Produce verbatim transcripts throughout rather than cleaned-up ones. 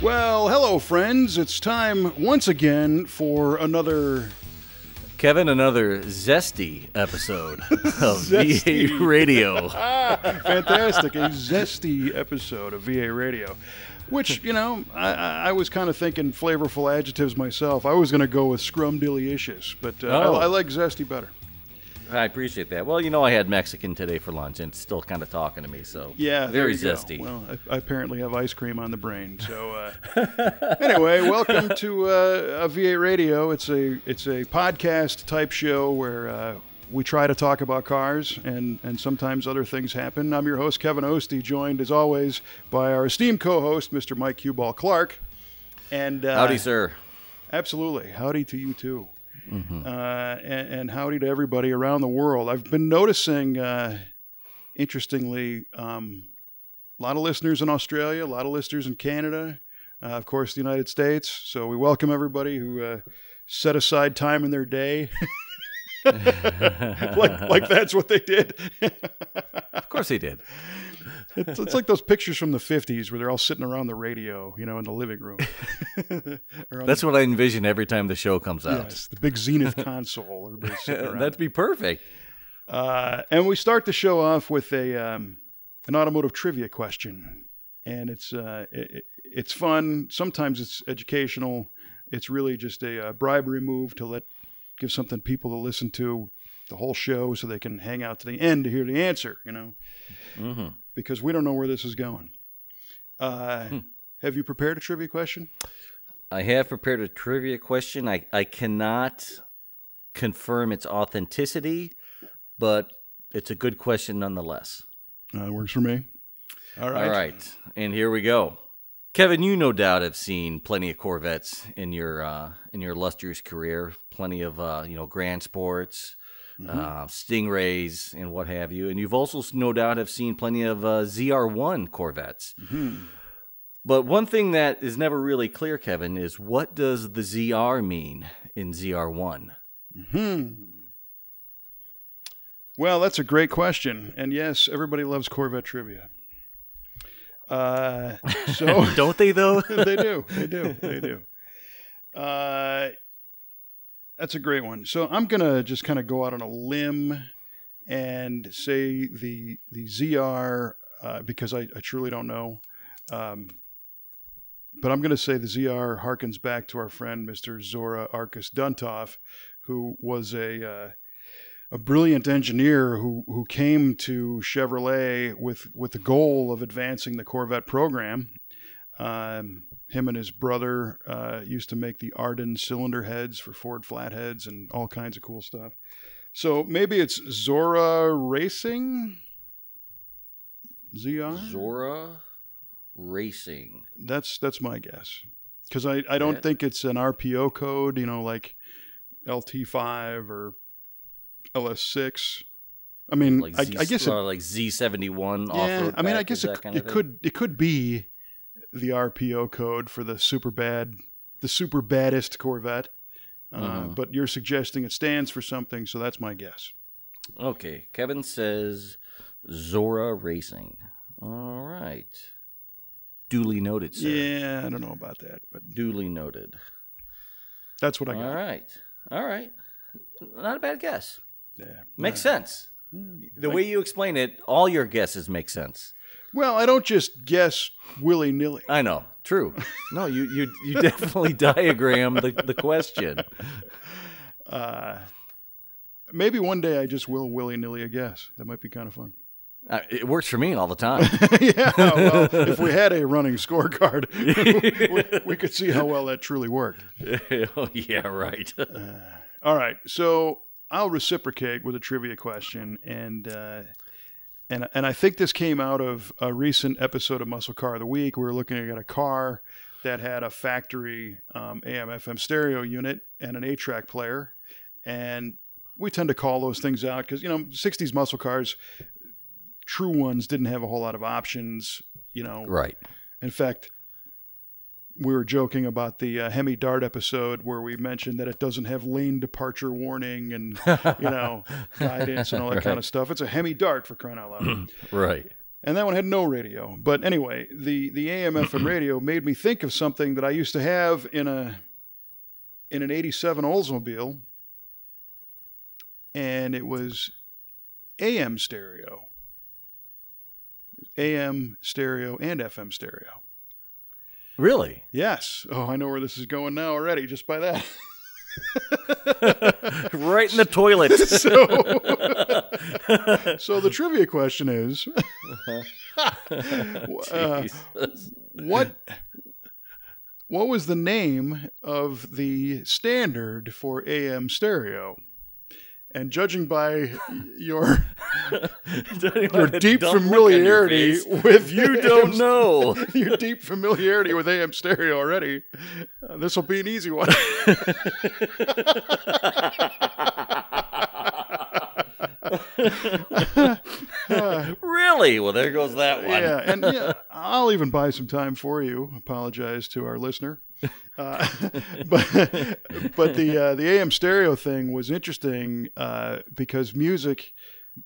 Well, hello, friends. It's time once again for another... Kevin, another zesty episode of zesty. V eight Radio. Fantastic. A zesty episode of V eight Radio. Which, you know, I, I was kind of thinking flavorful adjectives myself. I was going to go with scrumdiddlyicious, but uh, oh. I, I like zesty better. I appreciate that. Well, you know, I had Mexican today for lunch, and it's still kind of talking to me, so yeah, very zesty. Go. Well, I, I apparently have ice cream on the brain. So uh, anyway, welcome to uh, a V eight Radio. It's a it's a podcast type show where uh, we try to talk about cars, and and sometimes other things happen. I'm your host, Kevin Oeste, joined as always by our esteemed co-host, Mister Mike Q-Ball Clark. And uh, howdy, sir. Absolutely, howdy to you too. Mm-hmm. uh, and, and howdy to everybody around the world. I've been noticing, uh, interestingly, um, a lot of listeners in Australia, a lot of listeners in Canada, uh, of course, the United States. So we welcome everybody who uh, set aside time in their day. like, like that's what they did. Of course they did. It's, it's like those pictures from the fifties where they're all sitting around the radio, you know, in the living room. That's the, what I envision every time the show comes out. Yes, the big Zenith console. Everybody's sitting around. That'd be perfect. Uh, and we start the show off with a um, an automotive trivia question. And it's, uh, it, it's fun. Sometimes it's educational. It's really just a uh, bribery move to let give something people to listen to the whole show so they can hang out to the end to hear the answer, you know. Mm-hmm. Because we don't know where this is going. Uh, hmm. Have you prepared a trivia question? I have prepared a trivia question. I, I cannot confirm its authenticity, but it's a good question nonetheless. Uh, it works for me. All right. All right. And here we go. Kevin, you no doubt have seen plenty of Corvettes in your uh, in your illustrious career, plenty of uh, you know Grand Sports, Mm-hmm. Uh, Stingrays and what have you. And you've also no doubt have seen plenty of uh, Z R one Corvettes. Mm-hmm. But one thing that is never really clear, Kevin, is what does the Z R mean in Z R one? Mm-hmm. Well, that's a great question. And yes, everybody loves Corvette trivia. Uh, so Don't they, though? They do. They do. They do. Uh That's a great one. So I'm going to just kind of go out on a limb and say the the Z R, uh, because I, I truly don't know. Um, but I'm going to say the Z R harkens back to our friend, Mister Zora Arkus-Duntov, who was a uh, a brilliant engineer who, who came to Chevrolet with, with the goal of advancing the Corvette program. Um, him and his brother uh, used to make the Arden cylinder heads for Ford flatheads and all kinds of cool stuff. So maybe it's Zora Racing? Z R? Zora Racing. That's that's my guess. Because I, I don't yeah. think it's an R P O code, you know, like L T five or L S six. I mean, like I, Z, I guess... It, like Z seventy-one. Yeah, I mean, I guess it, it could it could be... the R P O code for the super bad, the super baddest Corvette. Uh, uh-huh. But you're suggesting it stands for something, so that's my guess. Okay. Kevin says Zora Racing. All right. Duly noted, sir. Yeah, I don't know about that, but duly noted. That's what I got. All right. All right. Not a bad guess. Yeah. Makes right. sense. The like, way you explain it, all your guesses make sense. Well, I don't just guess willy-nilly. I know. True. No, you you, you definitely diagram the, the question. Uh, maybe one day I just will willy-nilly a guess. That might be kind of fun. Uh, it works for me all the time. Yeah. Well, if we had a running scorecard, we, we could see how well that truly worked. Oh, yeah, right. uh, all right. So I'll reciprocate with a trivia question and... Uh, And and I think this came out of a recent episode of Muscle Car of the Week. We were looking at a car that had a factory um, A M F M stereo unit and an eight track player. And we tend to call those things out because, you know, sixties muscle cars, true ones, didn't have a whole lot of options, you know. Right. In fact, we were joking about the uh, Hemi Dart episode where we mentioned that it doesn't have lane departure warning and, you know, guidance and all that right. kind of stuff. It's a Hemi Dart for crying out loud. Right. And that one had no radio. But anyway, the, the A M F M radio made me think of something that I used to have in a in an eighty-seven Oldsmobile. And it was A M stereo. A M stereo and F M stereo. Really? Yes. Oh, I know where this is going now already, just by that. Right in the toilet. So, so the trivia question is, uh, what what was the name of the standard for A M stereo? And judging by your, your deep familiarity with you don't know your deep familiarity with A M stereo already, uh, this will be an easy one. Really? Well, there goes that one. Yeah, and yeah, I'll even buy some time for you. Apologize to our listener. Uh, but but the uh, the A M stereo thing was interesting uh, because music,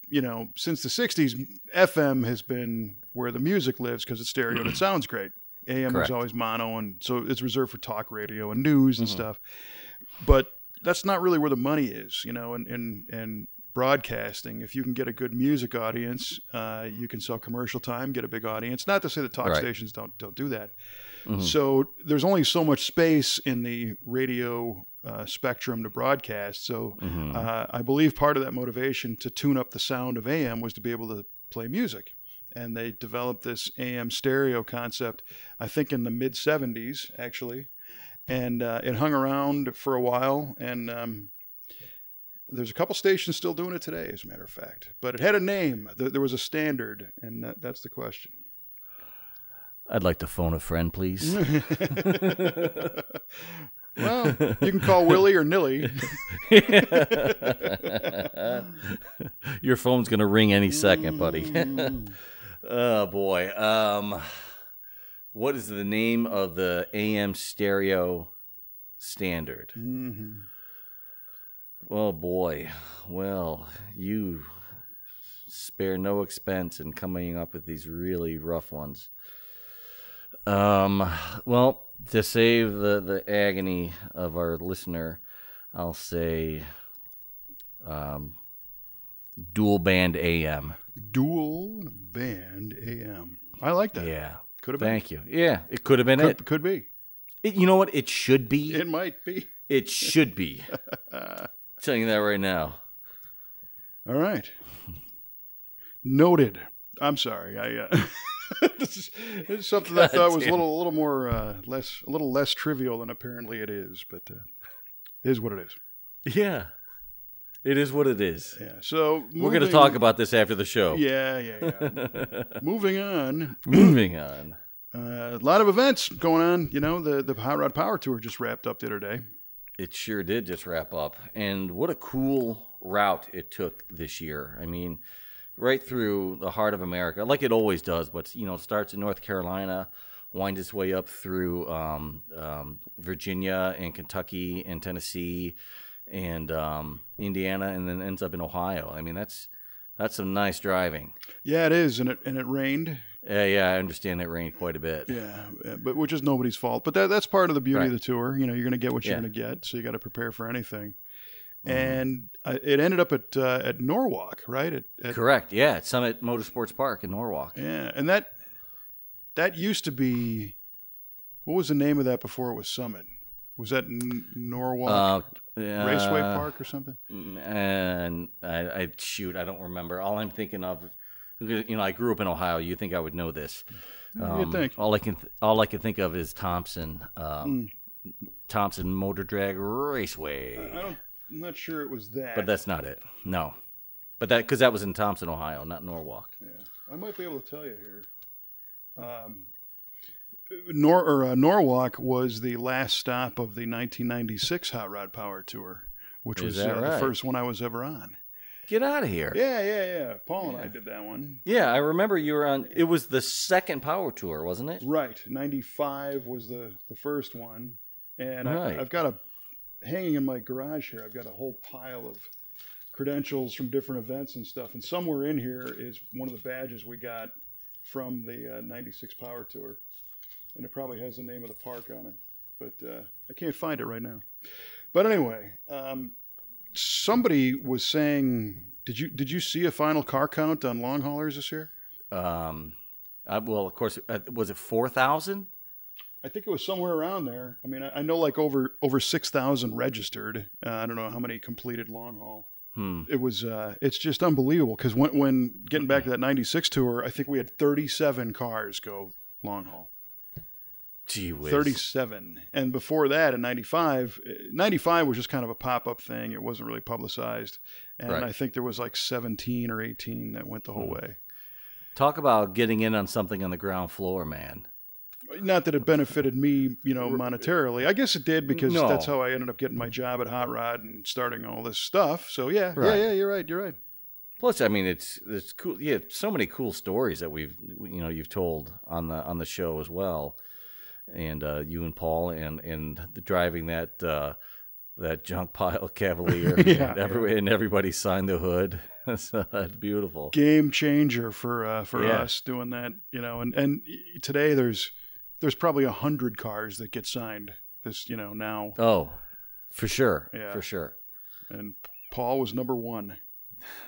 you know, since the sixties, F M has been where the music lives because it's stereo and it sounds great. A M Correct. Is always mono, and so it's reserved for talk radio and news and mm-hmm. stuff. But that's not really where the money is, you know, and and and broadcasting. If you can get a good music audience, uh, you can sell commercial time, get a big audience. Not to say that talk right. stations don't don't do that. Mm-hmm. So there's only so much space in the radio uh, spectrum to broadcast. So mm-hmm. uh, I believe part of that motivation to tune up the sound of A M was to be able to play music. And they developed this A M stereo concept, I think in the mid seventies, actually. And uh, it hung around for a while. And um, there's a couple stations still doing it today, as a matter of fact. But it had a name. There was a standard. And that, that's the question. I'd like to phone a friend, please. Well, you can call Willie or Nilly. Your phone's going to ring any second, buddy. Oh, boy. Um, what is the name of the A M stereo standard? Mm-hmm. Oh, boy. Well, you spare no expense in coming up with these really rough ones. Um, well, to save the, the agony of our listener, I'll say, um, dual band A M. Dual band A M. I like that. Yeah. Could have been. Thank you. Yeah. It could have been could, it. Could be. It, you know what? It should be. It might be. It should be. I'm telling you that right now. All right. Noted. I'm sorry. I, uh... This is, this is something God I thought was a little, a little more, uh, less, a little less trivial than apparently it is, but uh, it is what it is. Yeah, it is what it is. Yeah. So moving, we're going to talk about this after the show. Yeah, yeah, yeah. Moving on. Moving on. Uh, a lot of events going on. You know, the the Hot Rod Power Tour just wrapped up the other day. It sure did just wrap up, and what a cool route it took this year. I mean, right through the heart of America, like it always does, but, you know, it starts in North Carolina, winds its way up through um, um, Virginia and Kentucky and Tennessee and um, Indiana, and then ends up in Ohio. I mean, that's that's some nice driving. Yeah, it is, and it and it rained. Yeah, uh, yeah, I understand it rained quite a bit. Yeah, but which is nobody's fault. But that that's part of the beauty right. of the tour. You know, you're going to get what you're yeah. going to get, so you got to prepare for anything. And uh, it ended up at uh, at Norwalk, right? At, at, Correct, yeah, at Summit Motorsports Park in Norwalk. Yeah, and that that used to be, what was the name of that before it was Summit? Was that N- Norwalk uh, uh, Raceway Park or something? And I, I shoot, I don't remember. All I'm thinking of, you know, I grew up in Ohio. You think I would know this? Um, you think? All I can th- all I can think of is Thompson, um, mm. Thompson Motor Drag Raceway. Uh, I don't. I'm not sure it was that. But that's not it. No. But that, because that was in Thompson, Ohio, not Norwalk. Yeah. I might be able to tell you here. Um, Nor, or, uh, Norwalk was the last stop of the nineteen ninety-six Hot Rod Power Tour, which Is was uh, right? the first one I was ever on. Get out of here. Yeah, yeah, yeah. Paul and yeah. I did that one. Yeah, I remember you were on, it was the second Power Tour, wasn't it? Right. ninety-five was the, the first one. And right. I, I've got a hanging in my garage here, I've got a whole pile of credentials from different events and stuff, and somewhere in here is one of the badges we got from the uh, ninety-six Power Tour, and it probably has the name of the park on it, but uh, I can't find it right now. But anyway, um, somebody was saying, did you did you see a final car count on long haulers this year? Um, I, well, of course, was it four thousand? I think it was somewhere around there. I mean, I, I know like over over six thousand registered. Uh, I don't know how many completed long haul. Hmm. It was. Uh, it's just unbelievable because when when getting back to that ninety-six tour, I think we had thirty-seven cars go long haul. Gee whiz. thirty-seven. And before that, in ninety-five, ninety-five was just kind of a pop-up thing. It wasn't really publicized. And right. I think there was like seventeen or eighteen that went the whole way. Talk about getting in on something on the ground floor, man. Not that it benefited me, you know, monetarily. I guess it did because no. that's how I ended up getting my job at Hot Rod and starting all this stuff. So, yeah, right. yeah, yeah, you're right, you're right. Plus, I mean, it's it's cool. Yeah, so many cool stories that we've, you know, you've told on the on the show as well. And uh, you and Paul and and driving that uh, that junk pile Cavalier, yeah, and, every, yeah. and everybody signed the hood. So that's beautiful. Game changer for uh, for yeah. us doing that, you know. And and today there's there's probably a hundred cars that get signed this, you know, now. Oh, for sure, yeah. for sure. And Paul was number one.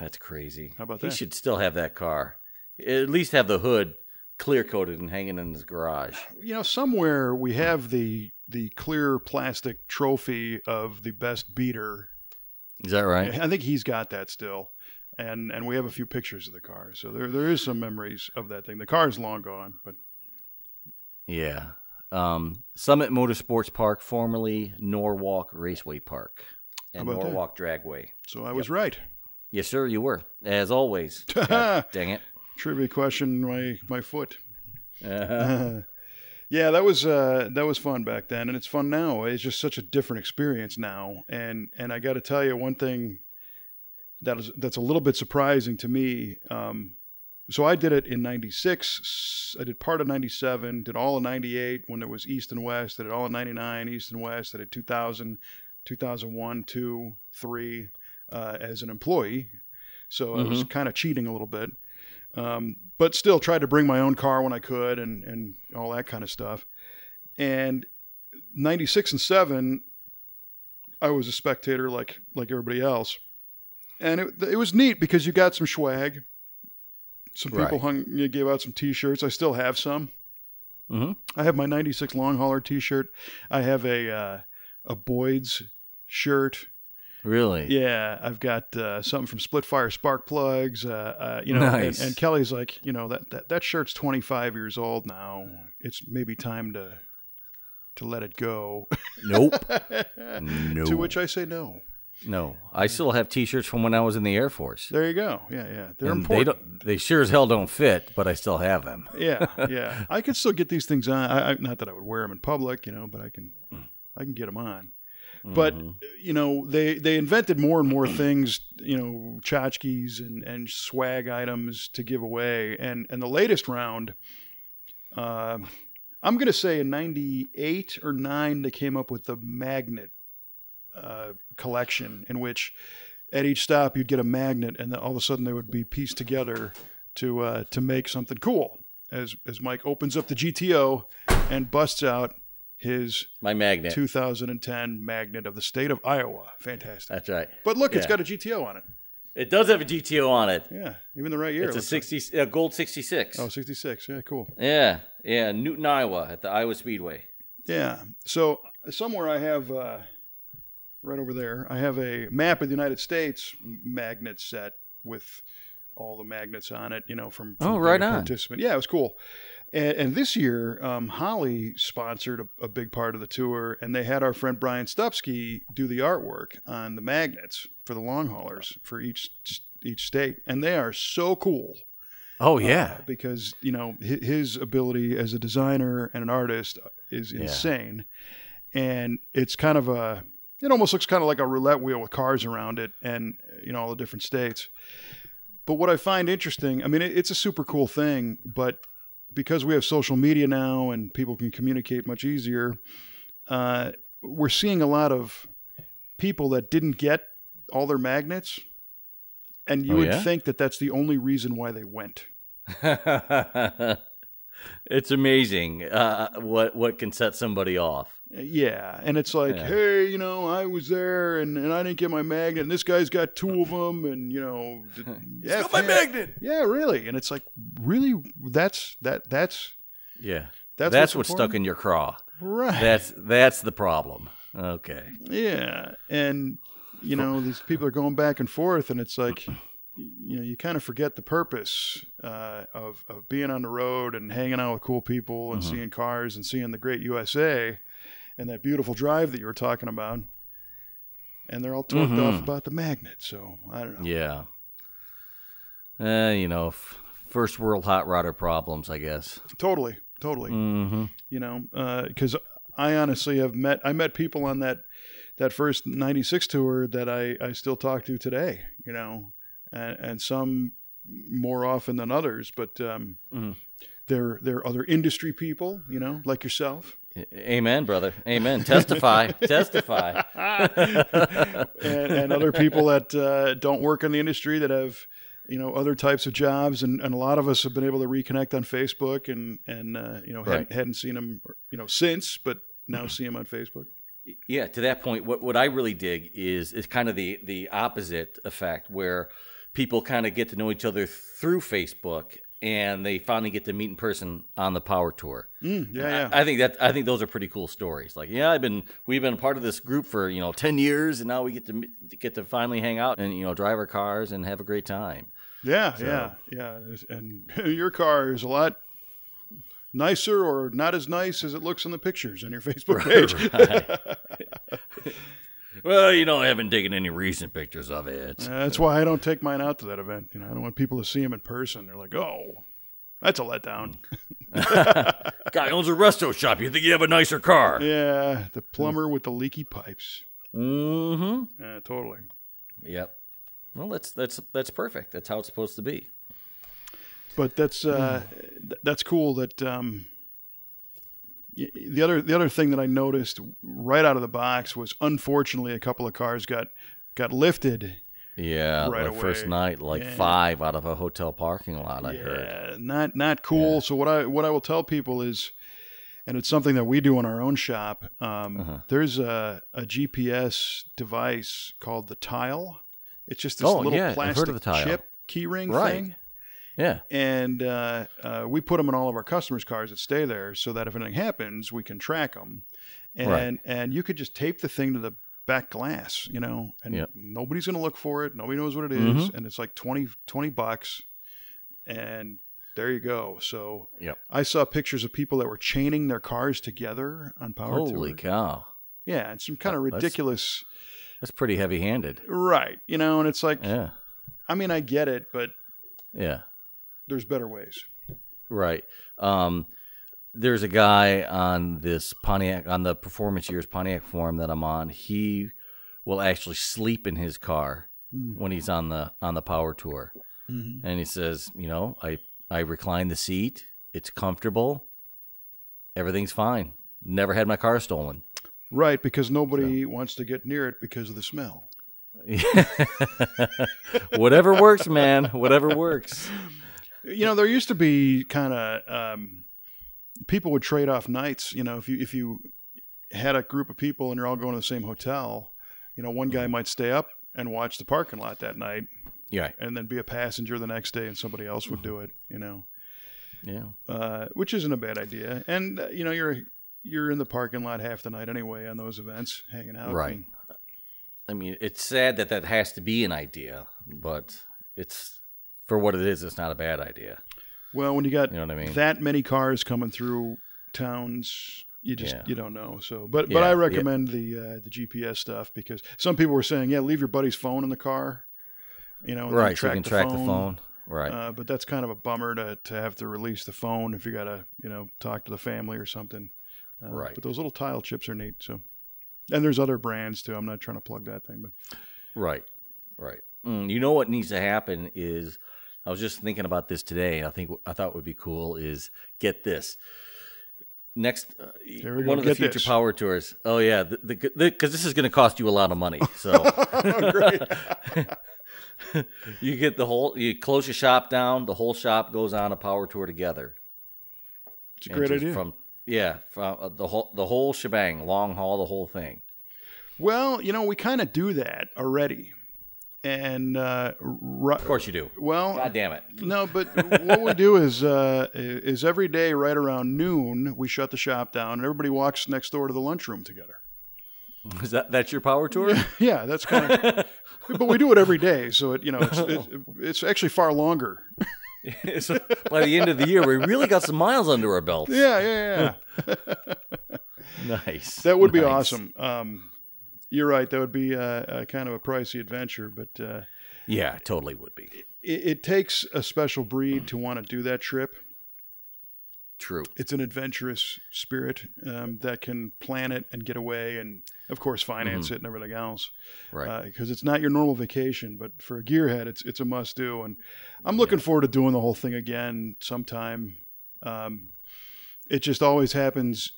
That's crazy. How about that? He should still have that car. At least have the hood clear coated and hanging in his garage. You know, somewhere we have the the clear plastic trophy of the best beater. Is that right? I think he's got that still, and and we have a few pictures of the car. So there there is some memories of that thing. The car is long gone, but yeah. Um, Summit Motorsports Park, formerly Norwalk Raceway Park, and Norwalk that? Dragway. So I was yep. right. Yes, sir, you were, as always. God, dang it. Trivia question, my my foot. Uh-huh. Yeah, that was uh, that was fun back then, and it's fun now. It's just such a different experience now, and and I got to tell you one thing that is that's a little bit surprising to me. Um, so I did it in ninety-six. I did part of ninety-seven, did all of ninety-eight when it was East and West. I did all of ninety-nine, East and West. I did two thousand, two thousand one, two, three uh, as an employee. So mm-hmm. I was kind of cheating a little bit. Um, but still tried to bring my own car when I could and, and all that kind of stuff. And ninety-six and seven, I was a spectator like, like everybody else. And it, it was neat because you got some swag. Some people right. hung, you know, gave out some t-shirts. I still have some. Mm-hmm. I have my ninety-six long hauler t-shirt. I have a, uh, a Boyd's shirt. Really? Yeah, I've got uh, something from Splitfire Spark Plugs, uh, uh, you know, nice. and, and Kelly's like, you know, that, that, that shirt's twenty-five years old now. It's maybe time to to let it go. Nope. No. To which I say no. No, I still have T-shirts from when I was in the Air Force. There you go. Yeah, yeah, they're and important. They, they sure as hell don't fit, but I still have them. Yeah, yeah, I can still get these things on. I, I, not that I would wear them in public, you know, but I can, I can get them on. But, mm-hmm. you know, they, they invented more and more things, you know, tchotchkes and, and swag items to give away. And, and the latest round, uh, I'm going to say in ninety-eight or nine, they came up with the magnet uh, collection in which at each stop you'd get a magnet and then all of a sudden they would be pieced together to uh, to make something cool. As, as Mike opens up the G T O and busts out his my magnet two thousand ten magnet of the state of Iowa. Fantastic. That's right. But look, yeah. it's got a G T O on it. It does have a G T O on it. Yeah, even the right year. It's it a sixty like. a gold sixty-six. Oh, sixty-six. Yeah, cool. Yeah, yeah. Newton, Iowa, at the Iowa Speedway. Yeah. So somewhere I have uh, right over there. I have a map of the United States magnet set with all the magnets on it. You know, from, from oh, right on. Participant. Yeah, it was cool. And, and this year, um, Holly sponsored a, a big part of the tour, and they had our friend Brian Stupski do the artwork on the magnets for the long haulers for each each state, and they are so cool. Oh yeah, uh, because you know his, his ability as a designer and an artist is insane, yeah. and it's kind of a it almost looks kind of like a roulette wheel with cars around it, and you know all the different states. But what I find interesting, I mean, it, it's a super cool thing, but because we have social media now and people can communicate much easier, uh, we're seeing a lot of people that didn't get all their magnets. And you oh, would yeah? think that that's the only reason why they went. It's amazing uh, what what can set somebody off. Yeah, and it's like, yeah. hey, you know, I was there, and, and I didn't get my magnet, and this guy's got two of them, and, you know. yeah, got my magnet! Yeah, really. And it's like, really? That's, that, that's. Yeah, that's, that's what's, what's stuck in your craw. Right. That's, that's the problem. Okay. Yeah, and, you know, these people are going back and forth, and it's like, you know, you kind of forget the purpose uh, of, of being on the road and hanging out with cool people and mm-hmm. seeing cars and seeing the great U S A and that beautiful drive that you were talking about. And they're all talked mm-hmm. off about the magnet. So I don't know. Yeah. Uh, you know, f- first world hot rodder problems, I guess. Totally. Totally. Mm-hmm. You know, uh, cause I honestly have met, I met people on that, that first ninety-six tour that I, I still talk to today, you know, and, and some more often than others, but, um, mm-hmm. they're, they're other industry people, you know, like yourself. Amen, brother. Amen. Testify. Testify. and, and other people that uh, don't work in the industry that have, you know, other types of jobs. And, and a lot of us have been able to reconnect on Facebook and, and uh, you know, right. hadn't, hadn't seen them, you know, since, but now see them on Facebook. Yeah. To that point, what, what I really dig is, is kind of the, the opposite effect where people kind of get to know each other through Facebook and they finally get to meet in person on the Power Tour. Mm, yeah, yeah. I, I think that I think those are pretty cool stories. Like, yeah, I've been we've been part of this group for you know ten years, and now we get to get to finally hang out and you know drive our cars and have a great time. Yeah, so. yeah, yeah. And your car is a lot nicer, or not as nice as it looks in the pictures on your Facebook page. Right. Well, you know, I haven't taken any recent pictures of it. Uh, that's why I don't take mine out to that event. You know, I don't want people to see them in person. They're like, oh, that's a letdown. Guy owns a resto shop. You think you have a nicer car? Yeah, the plumber with the leaky pipes. Mm-hmm. Yeah, totally. Yep. Well, that's that's that's perfect. That's how it's supposed to be. But that's uh, th- that's cool that. Um, The other the other thing that I noticed right out of the box was, unfortunately, a couple of cars got got lifted. Yeah, right away. First night, like yeah. five out of a hotel parking lot. I yeah, heard. Yeah, not not cool. Yeah. So what I what I will tell people is, and it's something that we do in our own shop. Um, uh-huh. There's a a G P S device called the Tile. It's just this oh, little yeah, plastic chip keyring right. thing. Yeah. And uh, uh, we put them in all of our customers' cars that stay there so that if anything happens, we can track them. And right. and you could just tape the thing to the back glass, you know, and yep. nobody's going to look for it. Nobody knows what it is. Mm-hmm. And it's like twenty, twenty bucks. And there you go. So yep. I saw pictures of people that were chaining their cars together on Power Holy Tour. Holy cow. Yeah. And some kind that, of ridiculous. That's, that's pretty heavy handed. Right. You know, and it's like, yeah. I mean, I get it, but. Yeah. There's better ways. Right. Um, there's a guy on this Pontiac, on the Performance Years Pontiac forum that I'm on. He will actually sleep in his car mm-hmm. when he's on the on the Power Tour. Mm-hmm. And he says, you know, I, I recline the seat. It's comfortable. Everything's fine. Never had my car stolen. Right, because nobody so. wants to get near it because of the smell. Whatever works, man. Whatever works. You know, there used to be kind of um, people would trade off nights. You know, if you if you had a group of people and you're all going to the same hotel, you know, one guy might stay up and watch the parking lot that night, yeah, and then be a passenger the next day, and somebody else would do it. You know, yeah, uh, which isn't a bad idea. And uh, you know, you're you're in the parking lot half the night anyway on those events, hanging out. Right. And, I mean, it's sad that that has to be an idea, but it's. For what it is, it's not a bad idea. Well, when you got you know what I mean? that many cars coming through towns, you just yeah. you don't know. So, but yeah, but I recommend yeah. the uh, the G P S stuff because some people were saying, yeah, leave your buddy's phone in the car, you know, and right? So you can the track phone. the phone, right? Uh, but that's kind of a bummer to to have to release the phone if you got to you know talk to the family or something, uh, right? But those little Tile chips are neat. So, and there's other brands too. I'm not trying to plug that thing, but right, right. Mm, you know what needs to happen is. I was just thinking about this today, and I think I thought would be cool is get this next uh, one of the future this. Power Tours. Oh yeah, because this is going to cost you a lot of money. So, You get the whole, you close your shop down, the whole shop goes on a power tour together. It's a great idea. From, yeah, from the whole the whole shebang, long haul, the whole thing. Well, you know, we kind of do that already. And uh, ru- of course you do. Well, God damn it. No, but what we do is uh, is every day right around noon, we shut the shop down and everybody walks next door to the lunchroom together. Is that that's your power tour? Yeah, yeah, that's kind of. But we do it every day, so it you know it's, it, it's actually far longer. So by the end of the year, we really got some miles under our belts. Yeah, yeah, yeah. Nice. That would be nice. Awesome. Um, you're right. That would be a, a kind of a pricey adventure, but uh, yeah, it totally would be. It, it takes a special breed to want to do that trip. True. It's an adventurous spirit um, that can plan it and get away and, of course, finance mm-hmm. it and everything else. Right. Because uh, it's not your normal vacation, but for a gearhead, it's it's a must-do. And I'm looking yeah. forward to doing the whole thing again sometime. Um, it just always happens,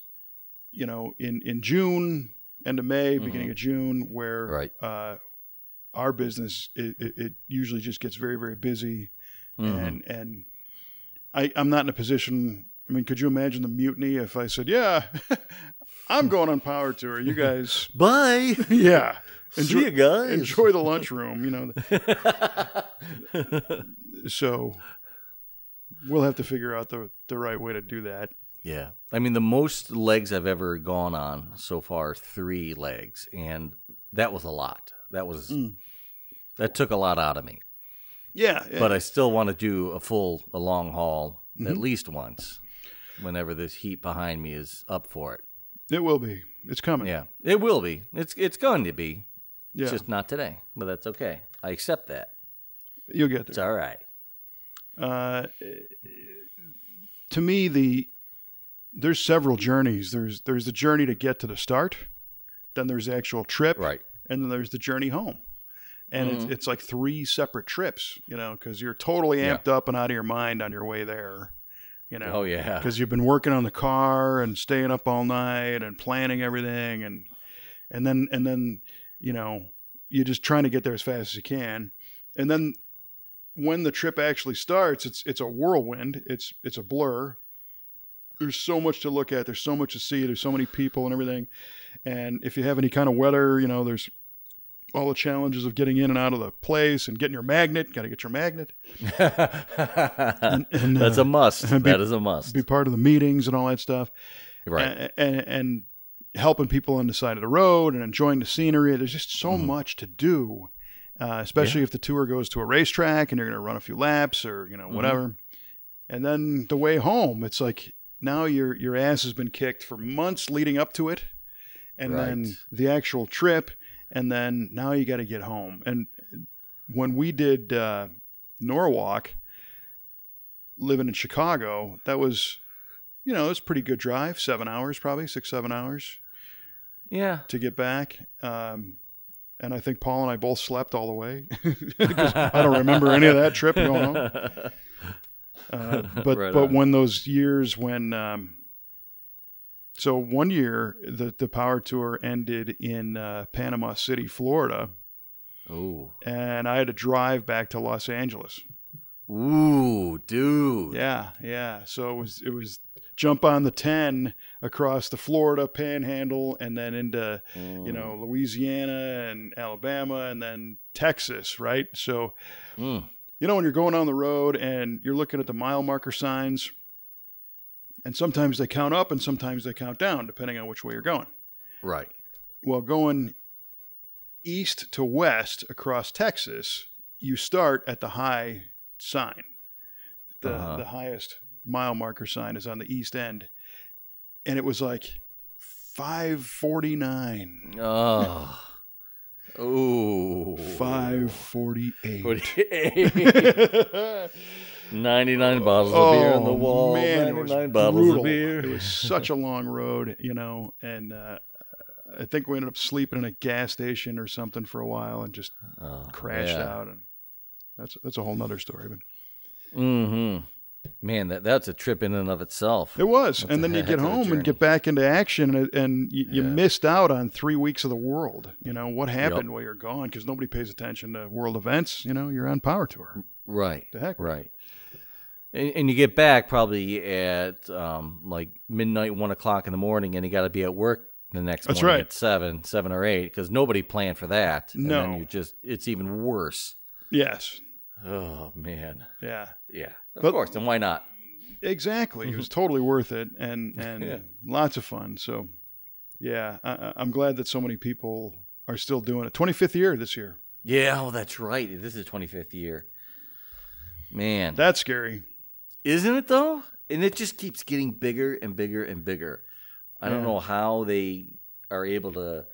you know, in, in June, end of May, mm-hmm. beginning of June, where right. uh, our business, it, it, it usually just gets very, very busy. Mm-hmm. And, and I, I'm not in a position... I mean, could you imagine the mutiny if I said, yeah, I'm going on power tour. You guys. Bye. Yeah. Enjoy, See you guys. Enjoy the lunchroom, you know. So we'll have to figure out the, the right way to do that. Yeah. I mean, the most legs I've ever gone on so far, three legs. And that was a lot. That was, mm. that took a lot out of me. Yeah. yeah. But I still want to do a full, a long haul mm-hmm. at least once. Whenever this heat behind me is up for it. It will be. It's coming. Yeah, it will be. It's it's going to be. Yeah. It's just not today, but that's okay. I accept that. You'll get there. It's all right. Uh, to me, the there's several journeys. There's there's the journey to get to the start. Then there's the actual trip. Right. And then there's the journey home. And mm-hmm. it's, it's like three separate trips, you know, because you're totally amped yeah. up and out of your mind on your way there. You know, oh, yeah. because you've been working on the car and staying up all night and planning everything. And, and then, and then, you know, you're just trying to get there as fast as you can. And then when the trip actually starts, it's, it's a whirlwind. It's, it's a blur. There's so much to look at. There's so much to see. There's so many people and everything. And if you have any kind of weather, you know, there's all the challenges of getting in and out of the place and getting your magnet. Got to get your magnet. and, and, That's uh, a must. Be, that is a must. Be part of the meetings and all that stuff. Right. And, and, and helping people on the side of the road and enjoying the scenery. There's just so mm-hmm. much to do, uh, especially yeah. if the tour goes to a racetrack and you're going to run a few laps or, you know, whatever. Mm-hmm. And then the way home, it's like now your, your ass has been kicked for months leading up to it. And right. then the actual trip. And then now you got to get home. And when we did uh, Norwalk, living in Chicago, that was, you know, it was a pretty good drive. Seven hours, probably six, seven hours. Yeah. To get back. Um, and I think Paul and I both slept all the way. I don't remember any of that trip going home. Uh, but right but on. When those years when, um, so one year, the, the power tour ended in uh, Panama City, Florida. Ooh. And I had to drive back to Los Angeles. Ooh, dude. Yeah, yeah. So it was it was jump on the ten across the Florida panhandle and then into, mm. you know, Louisiana and Alabama and then Texas, right? So, mm. you know, when you're going on the road and you're looking at the mile marker signs, and sometimes they count up and sometimes they count down, depending on which way you're going. Right. Well, going east to west across Texas, you start at the high sign. The, uh-huh. the highest mile marker sign is on the east end. And it was like five forty-nine. Oh. Ooh. five forty-eight. forty-eight. ninety-nine bottles of oh, beer on the wall. Man, ninety-nine bottles brutal. Of beer. It was such a long road, you know, and uh, I think we ended up sleeping in a gas station or something for a while and just oh, crashed yeah. out. And that's that's a whole nother story. But mm-hmm. Man, that that's a trip in and of itself. It was. That's and then you get home and get back into action, and, and you, you yeah. missed out on three weeks of the world. You know, what happened yep. while you're gone? Because nobody pays attention to world events. You know, you're on Power Tour. Right. The heck? Right. And, and you get back probably at um, like midnight, one o'clock in the morning, and you got to be at work the next that's morning right. at seven, seven or eight, because nobody planned for that. No. And then you just, it's even worse. Yes. Oh, man. Yeah. Yeah. Of but, course, and why not? Exactly. It was totally worth it, and, and yeah. lots of fun. So, yeah, I, I'm glad that so many people are still doing it. twenty-fifth year this year. Yeah, oh, that's right. This is the twenty-fifth year. Man. That's scary. Isn't it, though? And it just keeps getting bigger and bigger and bigger. I yeah. don't know how they are able to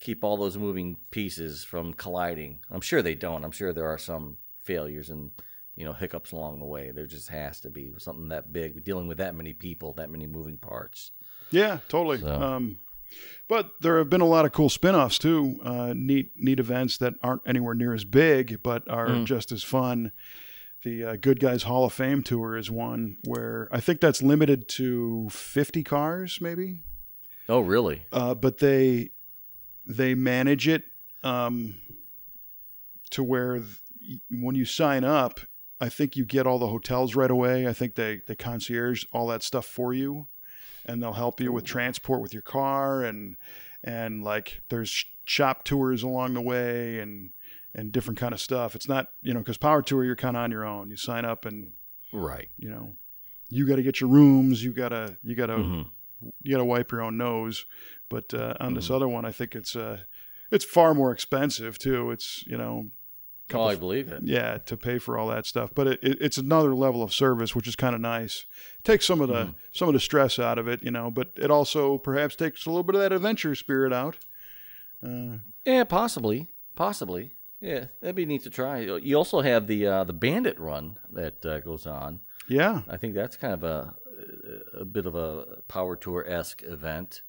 keep all those moving pieces from colliding. I'm sure they don't. I'm sure there are some failures and, you know, hiccups along the way. There just has to be something that big, dealing with that many people, that many moving parts. Yeah, totally. So. Um, but there have been a lot of cool spinoffs too. Uh, neat, neat events that aren't anywhere near as big, but are mm. just as fun. The uh, Good Guys Hall of Fame Tour is one where I think that's limited to fifty cars, maybe. Oh, really? Uh, but they, they manage it um, to where th- when you sign up, I think you get all the hotels right away. I think they, they concierge all that stuff for you, and they'll help you with transport with your car, and and like there's shop tours along the way, and and different kind of stuff. It's not, you know, because Power Tour, you're kind of on your own. You sign up and right, you know, you got to get your rooms. You gotta you gotta mm-hmm. you gotta wipe your own nose. But uh, on mm-hmm. this other one, I think it's uh it's far more expensive too. It's you know. Oh, I believe it. Yeah, to pay for all that stuff, but it, it, it's another level of service, which is kind of nice. It takes some of the mm. some of the stress out of it, you know, but it also perhaps takes a little bit of that adventure spirit out. Uh, yeah, possibly, possibly. Yeah, that'd be neat to try. You also have the uh, the Bandit Run that uh, goes on. Yeah, I think that's kind of a a bit of a Power Tour esque event.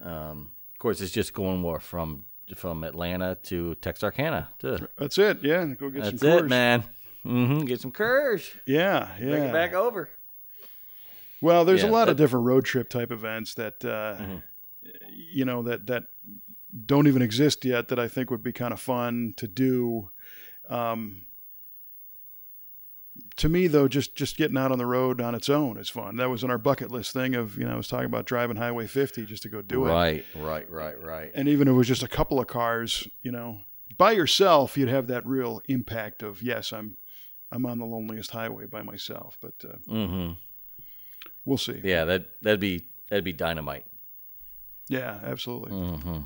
Um, of course, it's just going more from. From Atlanta to Texarkana, too. That's it, yeah. Go get That's some That's it, man. Mm-hmm. Get some courage. Yeah, yeah. Bring it back over. Well, there's yeah, a lot that, of different road trip type events that, uh, mm-hmm. you know, that that don't even exist yet that I think would be kind of fun to do. Um, to me, though, just just getting out on the road on its own is fun. That was on our bucket list thing of, you know, I was talking about driving Highway fifty just to go do right, it. Right, right, right, right. And even if it was just a couple of cars, you know, by yourself, you'd have that real impact of, yes, I'm I'm on the loneliest highway by myself, but uh, mm-hmm. we'll see. Yeah, that, that'd be that'd be dynamite. Yeah, absolutely. Mm-hmm.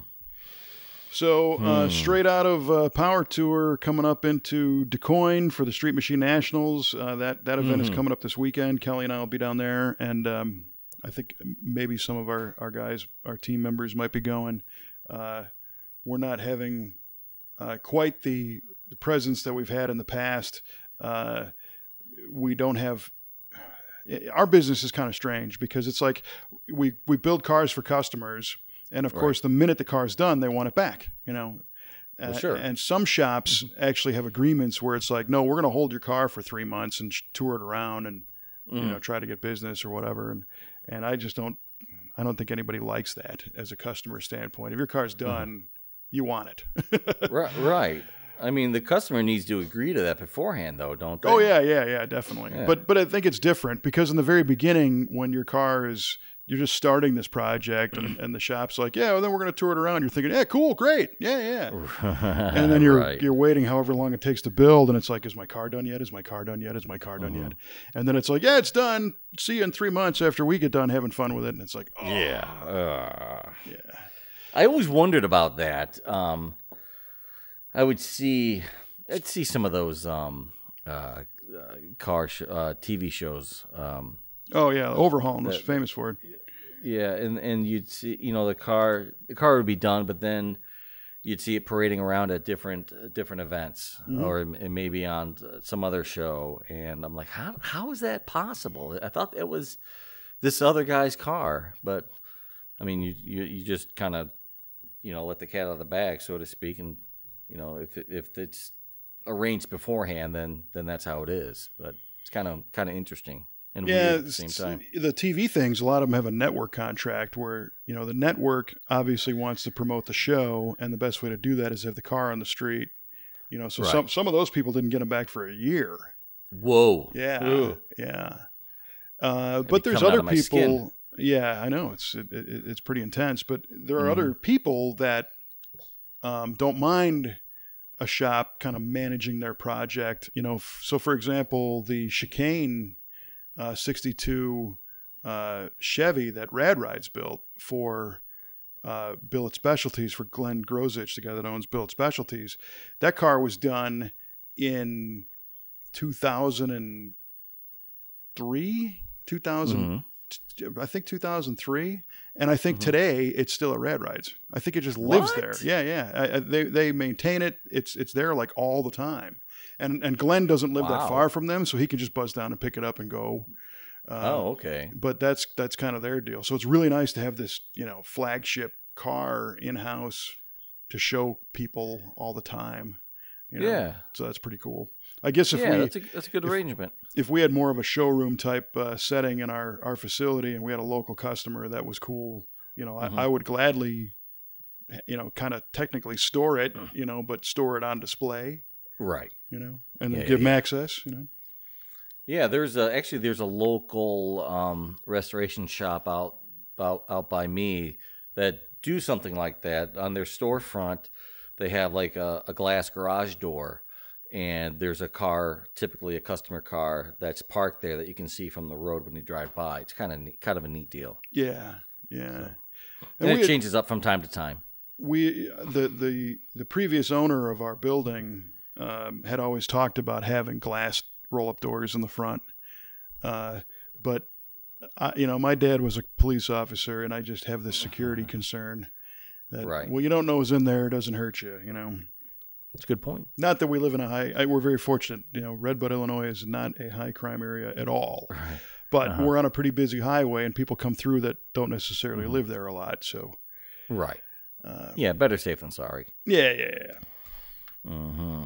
So uh, hmm. straight out of uh, Power Tour, coming up into Des Moines for the Street Machine Nationals. Uh, that that event mm-hmm. is coming up this weekend. Kelly and I will be down there, and um, I think maybe some of our, our guys, our team members might be going. Uh, we're not having uh, quite the, the presence that we've had in the past. Uh, we don't have – our business is kind of strange because it's like we, we build cars for customers – and of right. course, the minute the car's done, they want it back, you know. Well, uh, sure. And some shops mm-hmm. actually have agreements where it's like, no, we're going to hold your car for three months and sh- tour it around and, mm. you know, try to get business or whatever. And, and I just don't, I don't think anybody likes that as a customer standpoint. If your car's done, mm-hmm. you want it. right, right. I mean, the customer needs to agree to that beforehand, though, don't they? Oh, yeah, yeah, yeah, definitely. Yeah. But, but I think it's different because in the very beginning, when your car is... You're just starting this project, and, and the shop's like, yeah, well, then we're going to tour it around. You're thinking, yeah, cool, great. Yeah, yeah. And then you're right. you're waiting however long it takes to build, and it's like, is my car done yet? Is my car done yet? Is my car done uh-huh. yet? And then it's like, yeah, it's done. See you in three months after we get done having fun with it. And it's like, oh. Yeah. Uh, yeah. I always wondered about that. Um, I would see I'd see some of those um, uh, uh, car sh- uh, T V shows. Um, oh, yeah. Overhauling was famous for it. Yeah, and, and you'd see, you know, the car the car would be done, but then you'd see it parading around at different different events, mm-hmm. or maybe on some other show. And I'm like, how how is that possible? I thought it was this other guy's car, but I mean, you you, you just kind of, you know, let the cat out of the bag, so to speak. And you know, if it, if it's arranged beforehand, then then that's how it is. But it's kind of kind of interesting. and yeah, weird at the same time. The T V things, a lot of them have a network contract where, you know, the network obviously wants to promote the show, and the best way to do that is have the car on the street. You know, so right. some some of those people didn't get them back for a year. Whoa. Yeah. Ooh. Yeah. Uh, but there's other people. Skin. Yeah, I know. It's it, it, it's pretty intense. But there are mm-hmm. other people that um, don't mind a shop kind of managing their project. You know, f- so for example, the Chicane uh, sixty-two uh, Chevy that Rad Rides built for uh, Billet Specialties, for Glenn Grozich, the guy that owns Billet Specialties, that car was done in two thousand three, two thousand mm-hmm. I think two thousand three, and I think mm-hmm. today it's still at Rad Rides. I think it just lives what? there. Yeah, yeah. I, I, they they maintain it. It's it's there like all the time. And and Glenn doesn't live wow. that far from them, so he can just buzz down and pick it up and go. Uh, oh, okay. But that's that's kind of their deal. So it's really nice to have this, you know, flagship car in house to show people all the time. You know? Yeah. So that's pretty cool. I guess if yeah, we, that's a, that's a good if, arrangement. If we had more of a showroom type uh, setting in our, our facility, and we had a local customer that was cool, you know, mm-hmm. I, I would gladly, you know, kind of technically store it, mm. you know, but store it on display, right? You know, and yeah, give yeah, them yeah. access, you know. Yeah, there's a, actually there's a local um, restoration shop out out out by me that do something like that on their storefront. They have like a, a glass garage door. And there's a car, typically a customer car, that's parked there that you can see from the road when you drive by. It's kind of kind of a neat deal. Yeah, yeah. So. And, and it had, changes up from time to time. We the the the previous owner of our building um, had always talked about having glass roll-up doors in the front, uh, but I, you know, my dad was a police officer, and I just have this security uh-huh. concern that right. well, you don't know what's in there, it doesn't hurt you, you know. That's a good point. Not that we live in a high, I, we're very fortunate. You know, Redbud, Illinois is not a high crime area at all, right. but uh-huh. we're on a pretty busy highway, and people come through that don't necessarily mm-hmm. live there a lot. So, right. Um, yeah. Better safe than sorry. Yeah. Yeah. yeah. Mm-hmm.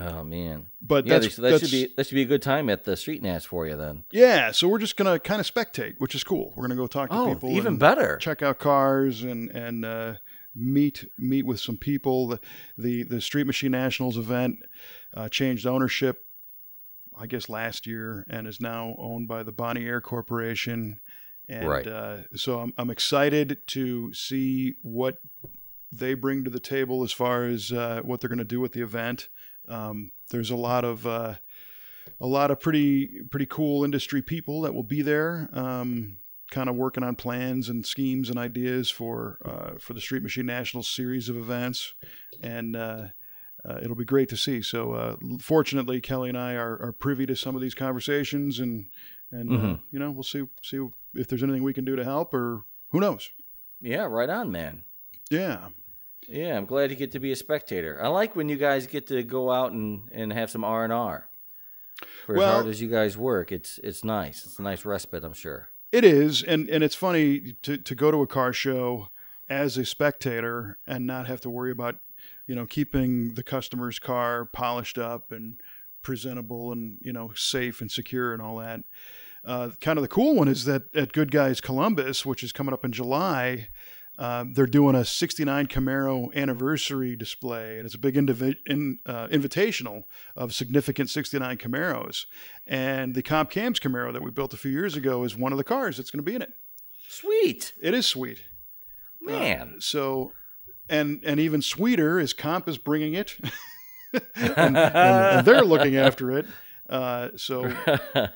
Oh man. But yeah, that's, that that's, should be, that should be a good time at the street nats for you then. Yeah. So we're just going to kind of spectate, which is cool. We're going to go talk to oh, people. Even better. Check out cars and, and, uh, meet meet with some people. The the the Street Machine Nationals event uh changed ownership I guess last year, and is now owned by the Bonnier Corporation, and right. uh so I'm, I'm excited to see what they bring to the table as far as uh what they're going to do with the event. Um there's a lot of uh a lot of pretty pretty cool industry people that will be there, um kind of working on plans and schemes and ideas for uh, for the Street Machine Nationals series of events, and uh, uh, it'll be great to see. So, uh, fortunately, Kelly and I are, are privy to some of these conversations, and and mm-hmm. uh, you know, we'll see see if there's anything we can do to help, or who knows. Yeah, right on, man. Yeah, yeah. I'm glad you get to be a spectator. I like when you guys get to go out and, and have some R and R. For well, as hard as you guys work, it's it's nice. It's a nice respite, I'm sure. It is, and, and it's funny to, to go to a car show as a spectator and not have to worry about, you know, keeping the customer's car polished up and presentable and, you know, safe and secure and all that. Uh, kind of the cool one is that at Good Guys Columbus, which is coming up in July, uh, they're doing a sixty-nine Camaro anniversary display, and it's a big indivi- in, uh, invitational of significant sixty-nine Camaros. And the Comp Cams Camaro that we built a few years ago is one of the cars that's going to be in it. Sweet. It is sweet. Man. Uh, so, and and even sweeter is Comp is bringing it, and, and, and they're looking after it. Uh, so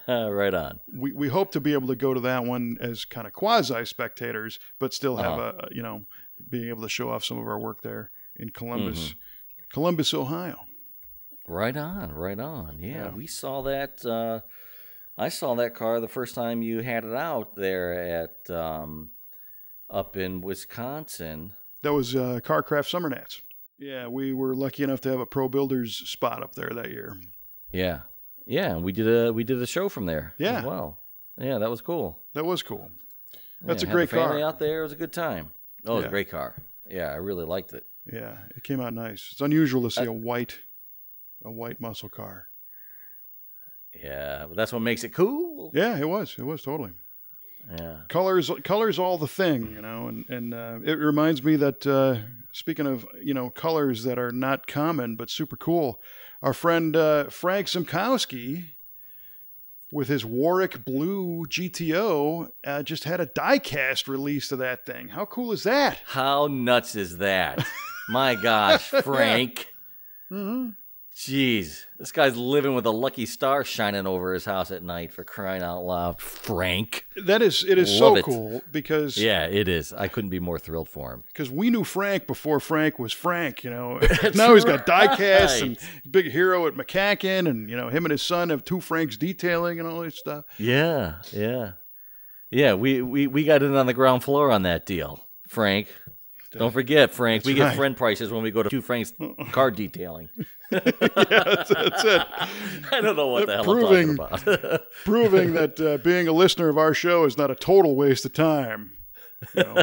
right on. We, we hope to be able to go to that one as kind of quasi spectators, but still have uh-huh. a, you know, being able to show off some of our work there in Columbus, mm-hmm. Columbus, Ohio. Right on. Right on. Yeah. yeah. We saw that, uh, I saw that car the first time you had it out there at, um, up in Wisconsin. That was uh Carcraft Summer Nats. Yeah. We were lucky enough to have a pro builder's spot up there that year. Yeah. Yeah, and we did a we did a show from there. Yeah, as well. Yeah, that was cool. That was cool. That's yeah, a great car. Out there, it was a good time. Oh, yeah. It was a great car. Yeah, I really liked it. Yeah, it came out nice. It's unusual to see I, a white, a white muscle car. Yeah, but that's what makes it cool. Yeah, it was. It was totally. Yeah. Colors, colors, all the thing, you know, and, and uh, it reminds me that uh, speaking of, you know, colors that are not common, but super cool, our friend uh, Frank Szymkowski with his Warwick Blue G T O uh, just had a die-cast release of that thing. How cool is that? How nuts is that? My gosh, Frank. Yeah. Mm-hmm. Jeez, this guy's living with a lucky star shining over his house at night, for crying out loud, Frank. That is, it is Love so it. cool because... Yeah, it is. I couldn't be more thrilled for him. Because we knew Frank before Frank was Frank, you know. Now he's got die-casts and big hero at McCacken, and, you know, him and his son have two Franks detailing and all this stuff. Yeah, yeah. Yeah, we, we, we got in on the ground floor on that deal, Frank. Don't forget, Frank, that's we right. get friend prices when we go to two Franks car detailing. Yeah, that's, that's it. I don't know what the hell proving, I'm talking about. Proving that uh, being a listener of our show is not a total waste of time. You know,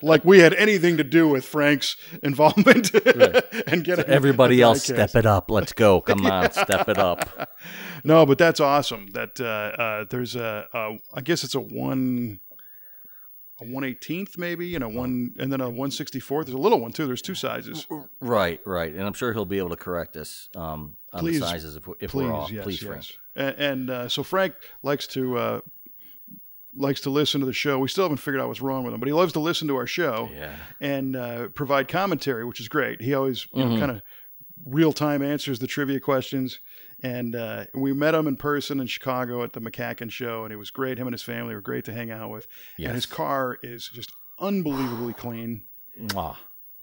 like we had anything to do with Frank's involvement. Right. And getting so everybody else, step it up. Let's go. Come on, yeah. Step it up. No, but that's awesome. That uh, uh, there's a, a, I guess it's a one... A one eighteenth maybe, and a one, and then a one sixty-fourth. There's a little one too. There's two sizes. Right, right, and I'm sure he'll be able to correct us um, on please, the sizes if, if please, we're off. Yes, please, yes. Frank. And, and uh, so Frank likes to uh, likes to listen to the show. We still haven't figured out what's wrong with him, but he loves to listen to our show yeah. and uh, provide commentary, which is great. He always you mm-hmm. know, kind of real time answers the trivia questions. And uh, we met him in person in Chicago at the McCacken show, and it was great. Him and his family were great to hang out with. Yes. And his car is just unbelievably clean. Mwah.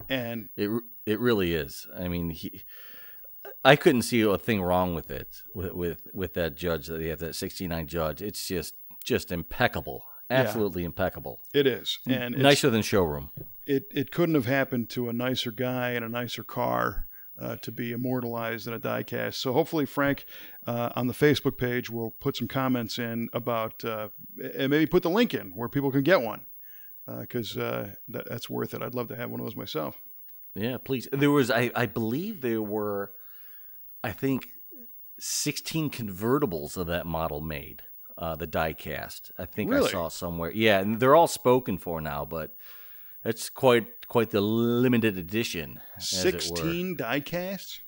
And it it really is. I mean, he, I couldn't see a thing wrong with it with with, with that Judge that they have, that sixty-nine Judge. It's just just impeccable, absolutely yeah. impeccable. It is, and nicer than showroom. It it couldn't have happened to a nicer guy and a nicer car. Uh, to be immortalized in a diecast. So hopefully Frank uh, on the Facebook page will put some comments in about, uh, and maybe put the link in where people can get one, because uh, uh, that, that's worth it. I'd love to have one of those myself. Yeah, please. There was, I, I believe there were, I think, sixteen convertibles of that model made, uh, the diecast. I think really? I saw somewhere. Yeah, and they're all spoken for now, but that's quite quite the limited edition. Sixteen diecasts.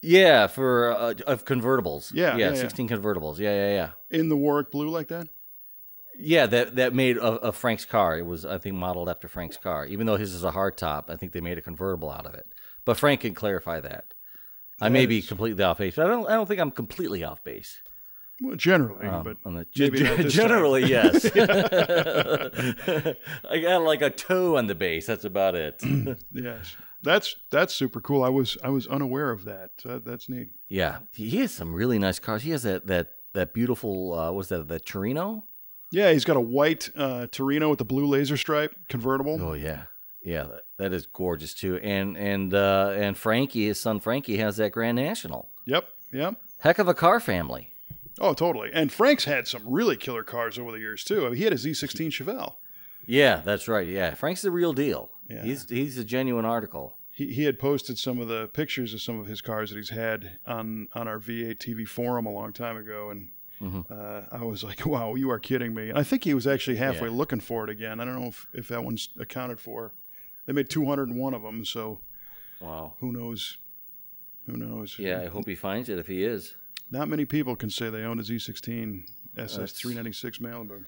Yeah, for uh, of convertibles. Yeah, yeah, yeah sixteen yeah. convertibles. Yeah, yeah, yeah. In the Warwick Blue, like that. Yeah, that that made a, a Frank's car. It was, I think, modeled after Frank's car. Even though his is a hardtop, I think they made a convertible out of it. But Frank can clarify that. I that may is... be completely off base. But I don't. I don't think I'm completely off base. Well, generally, um, but on the, maybe g- not generally, time. Yes. I got like a toe on the base. That's about it. Yes, that's that's super cool. I was I was unaware of that. Uh, that's neat. Yeah, he has some really nice cars. He has that that that beautiful. Uh, was that the Torino? Yeah, he's got a white uh, Torino with the blue laser stripe convertible. Oh yeah, yeah, that, that is gorgeous too. And and uh, and Frankie, his son Frankie, has that Grand National. Yep, yep. Heck of a car family. Oh, totally. And Frank's had some really killer cars over the years, too. I mean, he had a Z sixteen Chevelle. Yeah, that's right. Yeah, Frank's the real deal. Yeah. He's he's a genuine article. He he had posted some of the pictures of some of his cars that he's had on, on our V eight T V forum a long time ago, and mm-hmm. uh, I was like, wow, you are kidding me. And I think he was actually halfway yeah. looking for it again. I don't know if, if that one's accounted for. They made two hundred one of them, so wow. who knows? Who knows? Yeah, I hope he finds it if he is. Not many people can say they own a Z sixteen S S three ninety-six Malibu.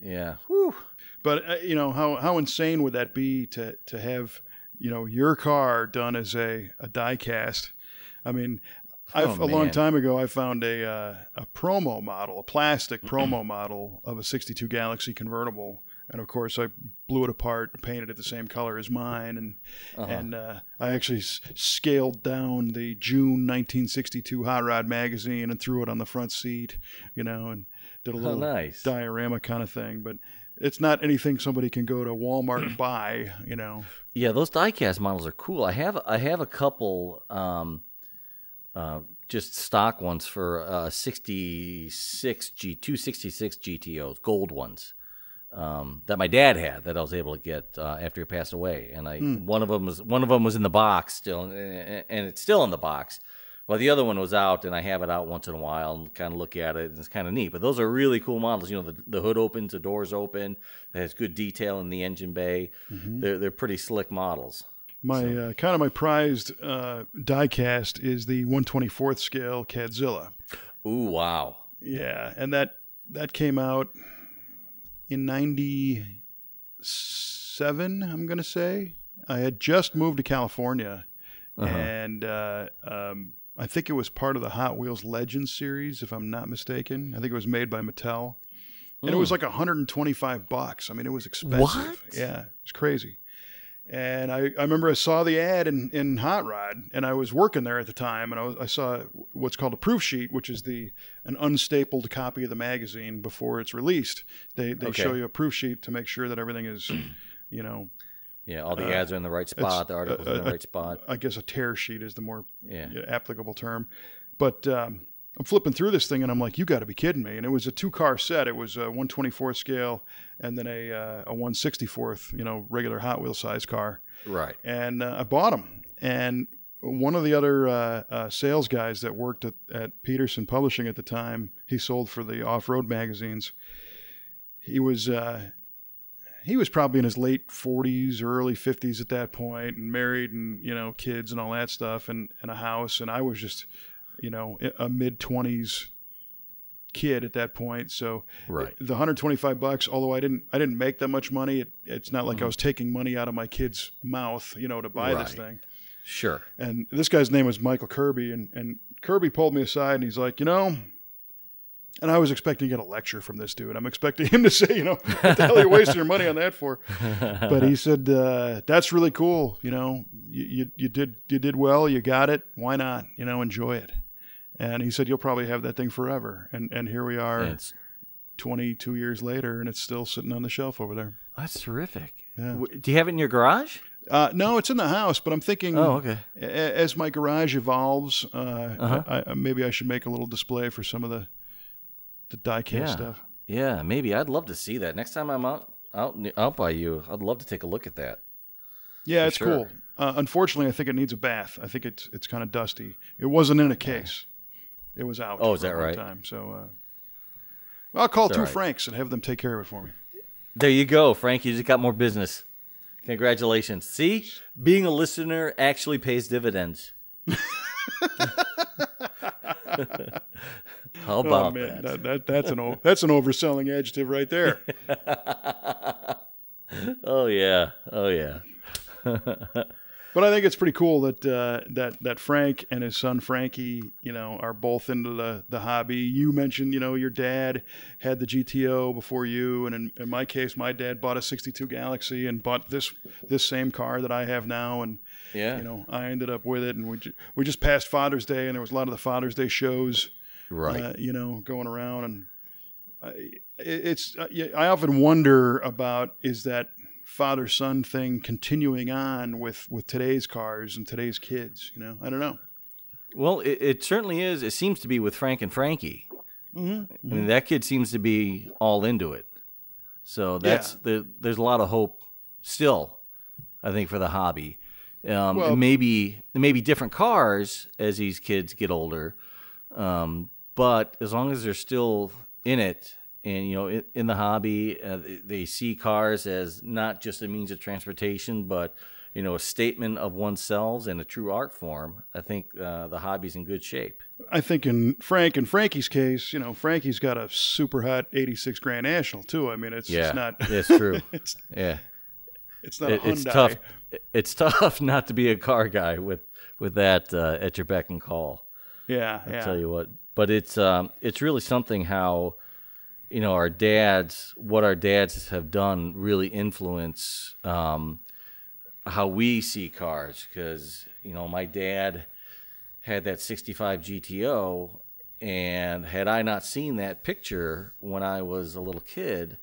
Yeah. Whew. But, uh, you know, how how insane would that be to to have, you know, your car done as a, a die cast? I mean, I've, oh, a long time ago, I found a uh, a promo model, a plastic promo model of a sixty-two Galaxy convertible. And, of course, I blew it apart and painted it the same color as mine. And uh-huh. and uh, I actually s- scaled down the June nineteen sixty-two Hot Rod magazine and threw it on the front seat, you know, and did a little oh, nice. diorama kind of thing. But it's not anything somebody can go to Walmart and buy, you know. Yeah, those diecast models are cool. I have I have a couple um, uh, just stock ones for uh, sixty-six G, two sixty-six G T Os, gold ones. Um, that my dad had that I was able to get uh, after he passed away, and I mm. one of them was one of them was in the box still, and, and it's still in the box. Well, the other one was out, and I have it out once in a while and kind of look at it, and it's kind of neat. But those are really cool models. You know, the, the hood opens, the doors open. It has good detail in the engine bay. Mm-hmm. They're they're pretty slick models. My so. uh, kind of my prized uh, die cast is the one twenty-fourth scale Cadzilla. Ooh, wow. Yeah, and that that came out in ninety-seven, I'm going to say. I had just moved to California, uh-huh. and uh, um, I think it was part of the Hot Wheels Legends series, if I'm not mistaken. I think it was made by Mattel, and Ooh. It was like one hundred twenty-five bucks. I mean, it was expensive. What? Yeah, it was crazy. And I, I remember I saw the ad in, in Hot Rod, and I was working there at the time, and I, was, I saw what's called a proof sheet, which is the an unstapled copy of the magazine before it's released. They they okay. show you a proof sheet to make sure that everything is, you know. Yeah, all the ads uh, are in the right spot, the articles uh, in the right spot. I guess a tear sheet is the more yeah. applicable term. But um, I'm flipping through this thing, and I'm like, you got to be kidding me. And it was a two-car set. It was a one twenty-fourth scale and then a uh, a one sixty-fourth, you know, regular Hot Wheel size car. Right. And uh, I bought them. And one of the other uh, uh, sales guys that worked at, at Peterson Publishing at the time, he sold for the off-road magazines. He was... Uh, He was probably in his late forties or early fifties at that point, and married, and you know, kids and all that stuff, and, and a house. And I was just, you know, a mid twenties kid at that point. So right. the one hundred twenty-five bucks, although I didn't, I didn't make that much money. It, it's not like mm-hmm. I was taking money out of my kid's mouth, you know, to buy right. this thing. Sure. And this guy's name was Michael Kirby, and, and Kirby pulled me aside, and he's like, you know. And I was expecting to get a lecture from this dude. I'm expecting him to say, you know, what the hell are you wasting your money on that for? But he said, uh, that's really cool. You know, you, you, you did you did well. You got it. Why not? You know, enjoy it. And he said, you'll probably have that thing forever. And and here we are it's, twenty-two years later, and it's still sitting on the shelf over there. That's terrific. Yeah. Do you have it in your garage? Uh, no, it's in the house, but I'm thinking oh, okay. as my garage evolves, uh, uh-huh. I, I, maybe I should make a little display for some of the, the diecast yeah. stuff. Yeah, maybe. I'd love to see that. Next time I'm out out, out by you, I'd love to take a look at that. Yeah, for it's sure. cool. Uh, unfortunately, I think it needs a bath. I think it's it's kind of dusty. It wasn't in a case. It was out. Oh, is that right? Time. So uh, well, I'll call it's two right. Franks and have them take care of it for me. There you go, Frank. You just got more business. Congratulations. See? Being a listener actually pays dividends. How about oh, man. that? that, that that's, an, that's an overselling adjective right there. oh, yeah. Oh, yeah. But I think it's pretty cool that uh, that that Frank and his son Frankie, you know, are both into the, the hobby. You mentioned, you know, your dad had the G T O before you. And in, in my case, my dad bought a sixty-two Galaxy and bought this this same car that I have now. And, yeah. you know, I ended up with it. And we, ju- we just passed Father's Day, and there was a lot of the Father's Day shows. Right, uh, you know, going around, and I, it's uh, I often wonder about, is that father-son thing continuing on with, with today's cars and today's kids? You know, I don't know. Well, it, it certainly is. It seems to be with Frank and Frankie. Mm-hmm. I mean, that kid seems to be all into it. So that's yeah. the, there's a lot of hope still, I think, for the hobby. Um, well, maybe maybe different cars as these kids get older. Um, But as long as they're still in it and, you know, in, in the hobby, uh, they, they see cars as not just a means of transportation, but, you know, a statement of oneself and a true art form, I think uh, the hobby's in good shape. I think in Frank and Frankie's case, you know, Frankie's got a super hot eighty-six Grand National, too. I mean, it's, yeah, it's not. It's true. it's, yeah. It's not it, a Hyundai. It's tough. It's tough not to be a car guy with, with that uh, at your beck and call. Yeah. I'll yeah. tell you what. But it's um, it's really something how, you know, our dads, what our dads have done really influence um, how we see cars. Because, you know, my dad had that sixty-five G T O, and had I not seen that picture when I was a little kid,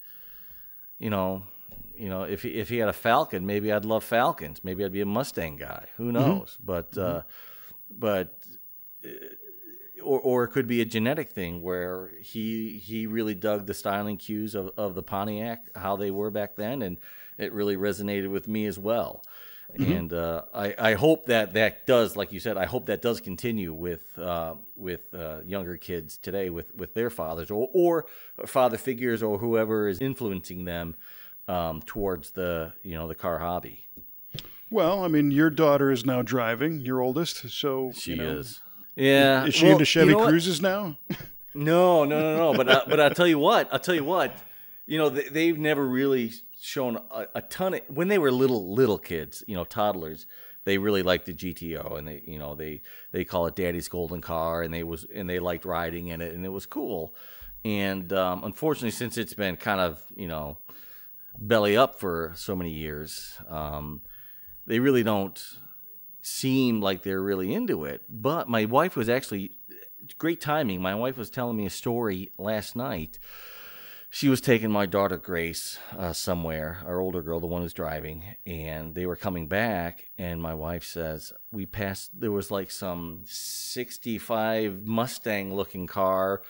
you know, you know, if he, if he had a Falcon, maybe I'd love Falcons. Maybe I'd be a Mustang guy. Who knows? Mm-hmm. But, mm-hmm. Uh, but... Uh, Or, or it could be a genetic thing where he he really dug the styling cues of, of the Pontiac, how they were back then, and it really resonated with me as well. Mm-hmm. And uh, I, I hope that that does, like you said, I hope that does continue with uh, with uh, younger kids today, with, with their fathers or, or father figures or whoever is influencing them um, towards the, you know, the car hobby. Well, I mean, your daughter is now driving, your oldest, so she you know, is. Yeah, is she well, into Chevy you know Cruises now? No, no, no, no. But I, but I tell you what, I'll tell you what, you know, they, they've never really shown a, a ton of, when they were little, little kids, you know, toddlers, they really liked the G T O, and they, you know, they, they call it Daddy's Golden Car, and they was, and they liked riding in it, and it was cool. And, um, unfortunately, since it's been kind of, you know, belly up for so many years, um, they really don't seem like they're really into it. But my wife was actually, great timing. My wife was telling me a story last night. She was taking my daughter Grace uh, somewhere, our older girl, the one who's driving, and they were coming back, and my wife says, we passed, there was like some sixty-five Mustang-looking car,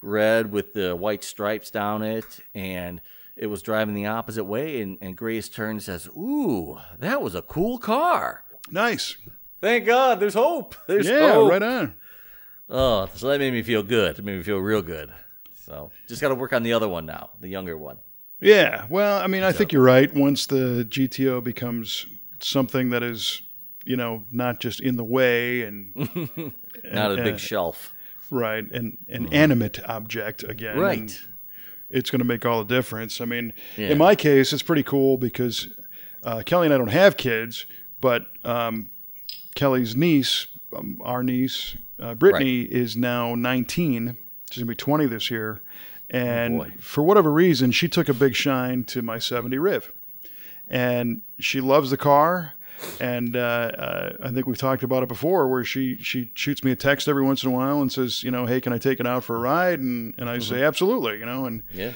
red with the white stripes down it, and it was driving the opposite way, and, and Grace turns and says, ooh, that was a cool car. Nice. Thank God, there's hope. There's yeah, hope. Right on. Oh, so that made me feel good. It made me feel real good. So just got to work on the other one now, the younger one. Yeah. Well, I mean, I so. think you're right. Once the G T O becomes something that is, you know, not just in the way and not and, a big uh, shelf. Right. And an mm-hmm. animate object again. Right. It's going to make all the difference. I mean, yeah. in my case, it's pretty cool because uh, Kelly and I don't have kids, but um, Kelly's niece, um, our niece, uh, Brittany, right. is now nineteen. She's going to be twenty this year. And oh for whatever reason, she took a big shine to my seventy Riv. And she loves the car. And uh, uh, I think we've talked about it before where she, she shoots me a text every once in a while and says, you know, hey, can I take it out for a ride? And and I mm-hmm. say, absolutely, you know. And yeah.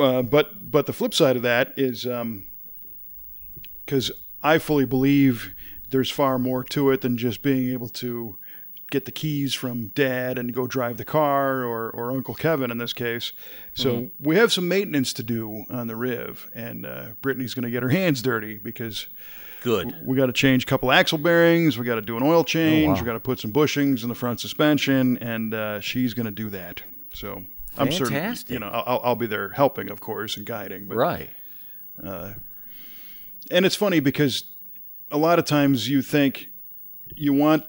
uh, but, but the flip side of that is um, because I fully believe there's far more to it than just being able to get the keys from dad and go drive the car or, or Uncle Kevin in this case. So mm-hmm. we have some maintenance to do on the Riv, and uh, Brittany's going to get her hands dirty because good. W- we got to change a couple axle bearings. We got to do an oil change. Oh, wow. We got to put some bushings in the front suspension, and uh, she's going to do that. So I'm Fantastic. certain, you know, I'll, I'll be there helping, of course, and guiding. But, right. Uh, and it's funny because a lot of times you think you want,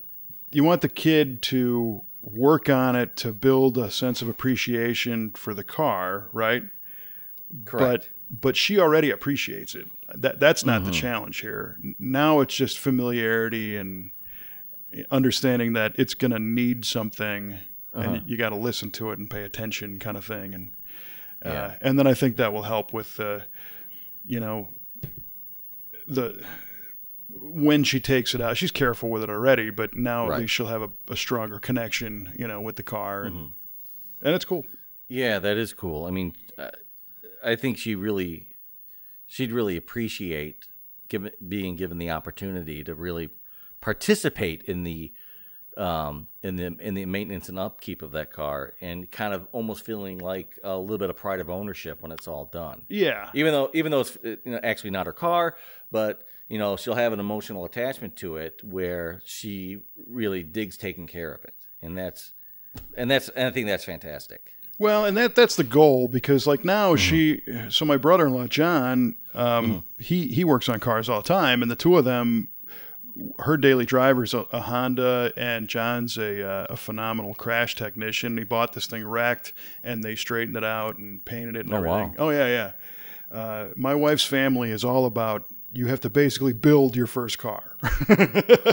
You want the kid to work on it to build a sense of appreciation for the car, right? Correct. But but she already appreciates it. That that's not mm-hmm. the challenge here. Now it's just familiarity and understanding that it's going to need something, uh-huh. and you got to listen to it and pay attention, kind of thing. And uh, yeah. and then I think that will help with uh, you know the. when she takes it out, she's careful with it already, but now right. at least she'll have a, a stronger connection, you know, with the car. And, mm-hmm. and it's cool. Yeah, that is cool. I mean, uh, I think she really, she'd really appreciate given, being given the opportunity to really participate in the, um, in the, in the maintenance and upkeep of that car, and kind of almost feeling like a little bit of pride of ownership when it's all done. Yeah. Even though, even though it's you know, actually not her car, but you know, she'll have an emotional attachment to it where she really digs taking care of it. And that's, and that's, and I think that's fantastic. Well, and that, that's the goal because like now mm-hmm. she, so my brother-in-law, John, um, mm-hmm. he, he works on cars all the time, and the two of them, her daily driver's a, a Honda, and John's a, uh, a phenomenal crash technician. He bought this thing wrecked, and they straightened it out and painted it and oh, everything. Wow. Oh yeah. Yeah. Uh, my wife's family is all about, you have to basically build your first car.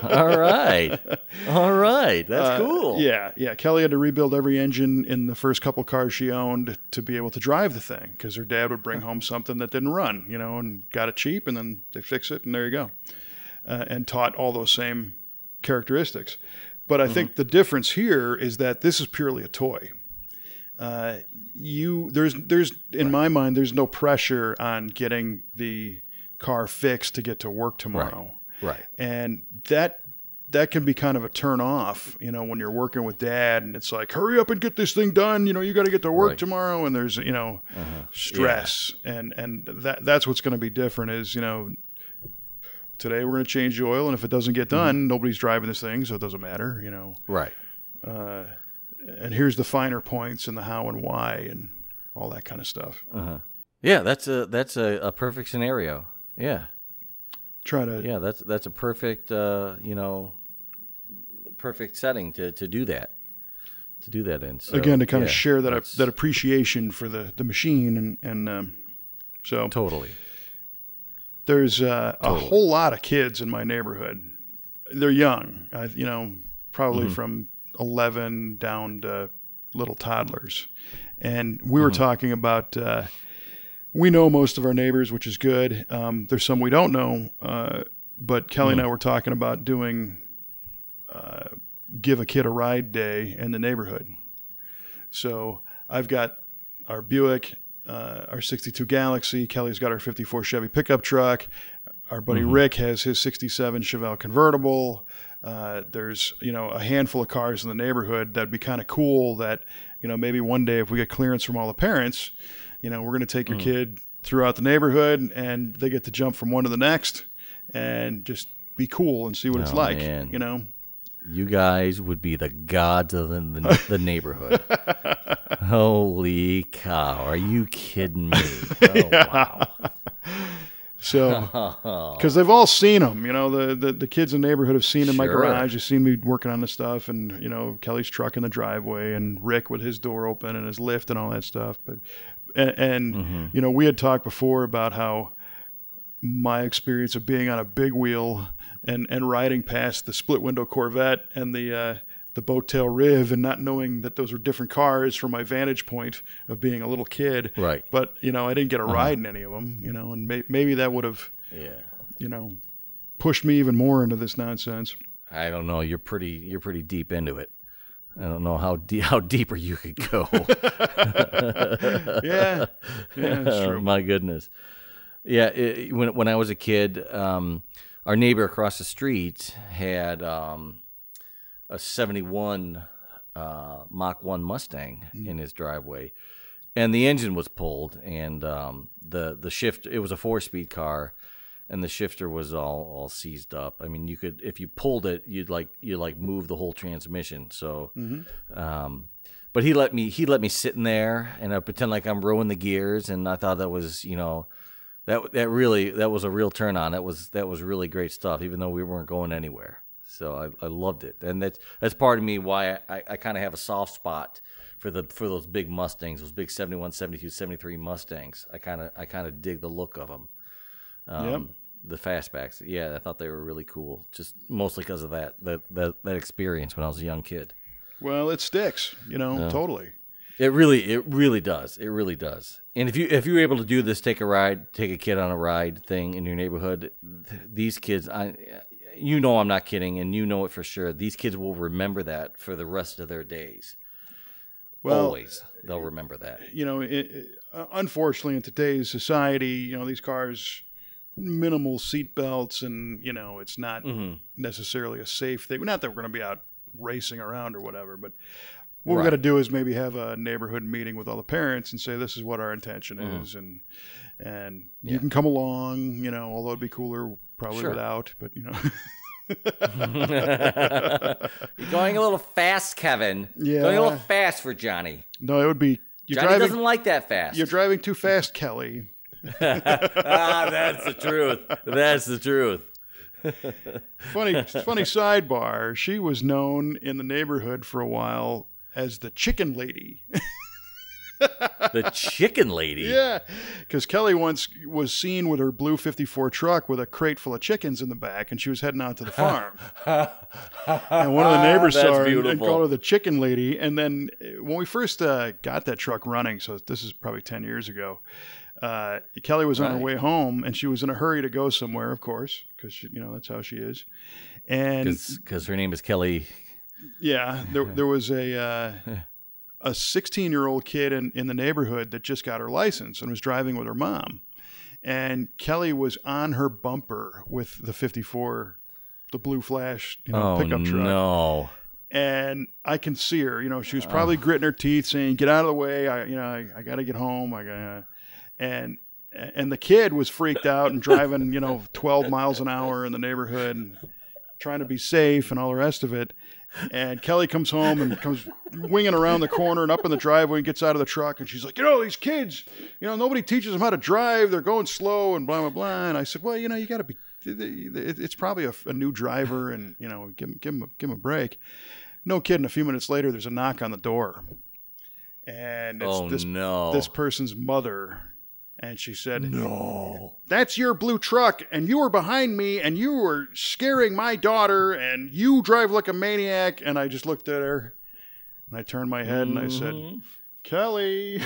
All right. All right. That's uh, cool. Yeah. Yeah. Kelly had to rebuild every engine in the first couple cars she owned to be able to drive the thing because her dad would bring home something that didn't run, you know, and got it cheap, and then they fix it, and there you go. Uh, and taught all those same characteristics. But I mm-hmm. think the difference here is that this is purely a toy. Uh, you there's there's in right. my mind, there's no pressure on getting the car fixed to get to work tomorrow. Right. right. And that, that can be kind of a turn off, you know, when you're working with dad and it's like, hurry up and get this thing done. You know, you got to get to work right. tomorrow. And there's, you know, uh-huh. stress yeah. and, and that that's what's going to be different is, you know, today we're going to change the oil, and if it doesn't get done, mm-hmm. nobody's driving this thing, so it doesn't matter, you know. Right. Uh, and here's the finer points and the how and why and all that kind of stuff. Uh-huh. Yeah, that's a that's a, a perfect scenario. Yeah. Try to. Yeah, that's that's a perfect uh, you know perfect setting to, to do that. To do that in. So, again, to kind yeah, of share that that appreciation for the, the machine and and um, so totally. There's uh, totally. a whole lot of kids in my neighborhood. They're young, I, you know, probably mm-hmm. from eleven down to little toddlers. And we were mm-hmm. talking about, uh, we know most of our neighbors, which is good. Um, there's some we don't know, uh, but Kelly mm-hmm. and I were talking about doing uh, give a kid a ride day in the neighborhood. So I've got our Buick, uh, our sixty-two Galaxy. Kelly's got our fifty-four Chevy pickup truck. Our buddy mm-hmm. Rick has his sixty-seven Chevelle convertible. Uh, there's, you know, a handful of cars in the neighborhood. That'd be kind of cool that, you know, maybe one day if we get clearance from all the parents, you know, we're going to take your mm. kid throughout the neighborhood and they get to jump from one to the next and just be cool and see what oh, it's like, man. You know. You guys would be the gods of the, the, the neighborhood. Holy cow. Are you kidding me? Oh, yeah. Wow. So, because they've all seen them, you know, the, the, the kids in the neighborhood have seen in sure. my garage. You've seen me working on the stuff and, you know, Kelly's truck in the driveway and Rick with his door open and his lift and all that stuff. But, and, and mm-hmm. you know, we had talked before about how my experience of being on a big wheel and, and riding past the split window Corvette and the, uh, the Bowtail Riv and not knowing that those were different cars from my vantage point of being a little kid. Right. But, you know, I didn't get a ride uh-huh. in any of them, you know, and may- maybe that would have, yeah. you know, pushed me even more into this nonsense. I don't know. You're pretty, you're pretty deep into it. I don't know how de- how deeper you could go. yeah. Yeah, that's true. Oh, my goodness. Yeah. It, when, when I was a kid, um, our neighbor across the street had, um, a seventy-one uh, Mach one Mustang mm. in his driveway, and the engine was pulled, and um, the the shift it was a four-speed car, and the shifter was all, all seized up. I mean, you could if you pulled it, you'd like you like move the whole transmission. So, mm-hmm. um, but he let me he let me sit in there, and I pretend like I'm rowing the gears, and I thought that was you know that that really that was a real turn on. That was that was really great stuff, even though we weren't going anywhere. So I, I loved it, and that's that's part of me why I, I kind of have a soft spot for the for those big Mustangs, those big seventy-one, seventy-two, seventy-three Mustangs. I kind of I kind of dig the look of them, um, yep. the fastbacks. Yeah, I thought they were really cool, just mostly because of that, that that that experience when I was a young kid. Well, it sticks, you know, no. totally. It really it really does. It really does. And if you if you're able to do this, take a ride, take a kid on a ride thing in your neighborhood, th- these kids, I. You know I'm not kidding, and you know it for sure. These kids will remember that for the rest of their days. Well, always, they'll remember that. You know, it, it, unfortunately, in today's society, you know, these cars, minimal seat belts, and, you know, it's not mm-hmm. necessarily a safe thing. Not that we're going to be out racing around or whatever, but what right. we've got to do is maybe have a neighborhood meeting with all the parents and say, this is what our intention mm-hmm. is, and and yeah. you can come along, you know, although it'd be cooler probably sure. without, but you know, you're going a little fast, Kevin. Yeah, going a little fast for Johnny. No, it would be you're Johnny driving, doesn't like that fast. You're driving too fast, Kelly. Ah, that's the truth. That's the truth. funny, funny sidebar. She was known in the neighborhood for a while as the Chicken Lady. The Chicken Lady. Yeah, because Kelly once was seen with her blue fifty-four truck with a crate full of chickens in the back, and she was heading out to the farm. And one of the neighbors saw her beautiful. and called her the Chicken Lady. And then when we first uh, got that truck running, so this is probably ten years ago, uh, Kelly was right. on her way home, and she was in a hurry to go somewhere, of course, because you know that's how she is. And because her name is Kelly. Yeah, there, there was a... Uh, a sixteen-year-old kid in, in the neighborhood that just got her license and was driving with her mom. And Kelly was on her bumper with the fifty-four, the blue flash, you know, oh, pickup truck. No. And I can see her, you know, she was probably oh. gritting her teeth saying, get out of the way. I, you know, I, I got to get home. I gotta. And and the kid was freaked out and driving, you know, twelve miles an hour in the neighborhood and trying to be safe and all the rest of it. And Kelly comes home and comes winging around the corner and up in the driveway and gets out of the truck. And she's like, you know, these kids, you know, nobody teaches them how to drive. They're going slow and blah, blah, blah. And I said, well, you know, you got to be, it's probably a, a new driver and, you know, give him, give him, a, give him a break. No kidding. A few minutes later, there's a knock on the door. And it's oh, this, no. this person's mother. And she said, no, that's your blue truck. And you were behind me and you were scaring my daughter and you drive like a maniac. And I just looked at her and I turned my head mm-hmm. and I said, Kelly.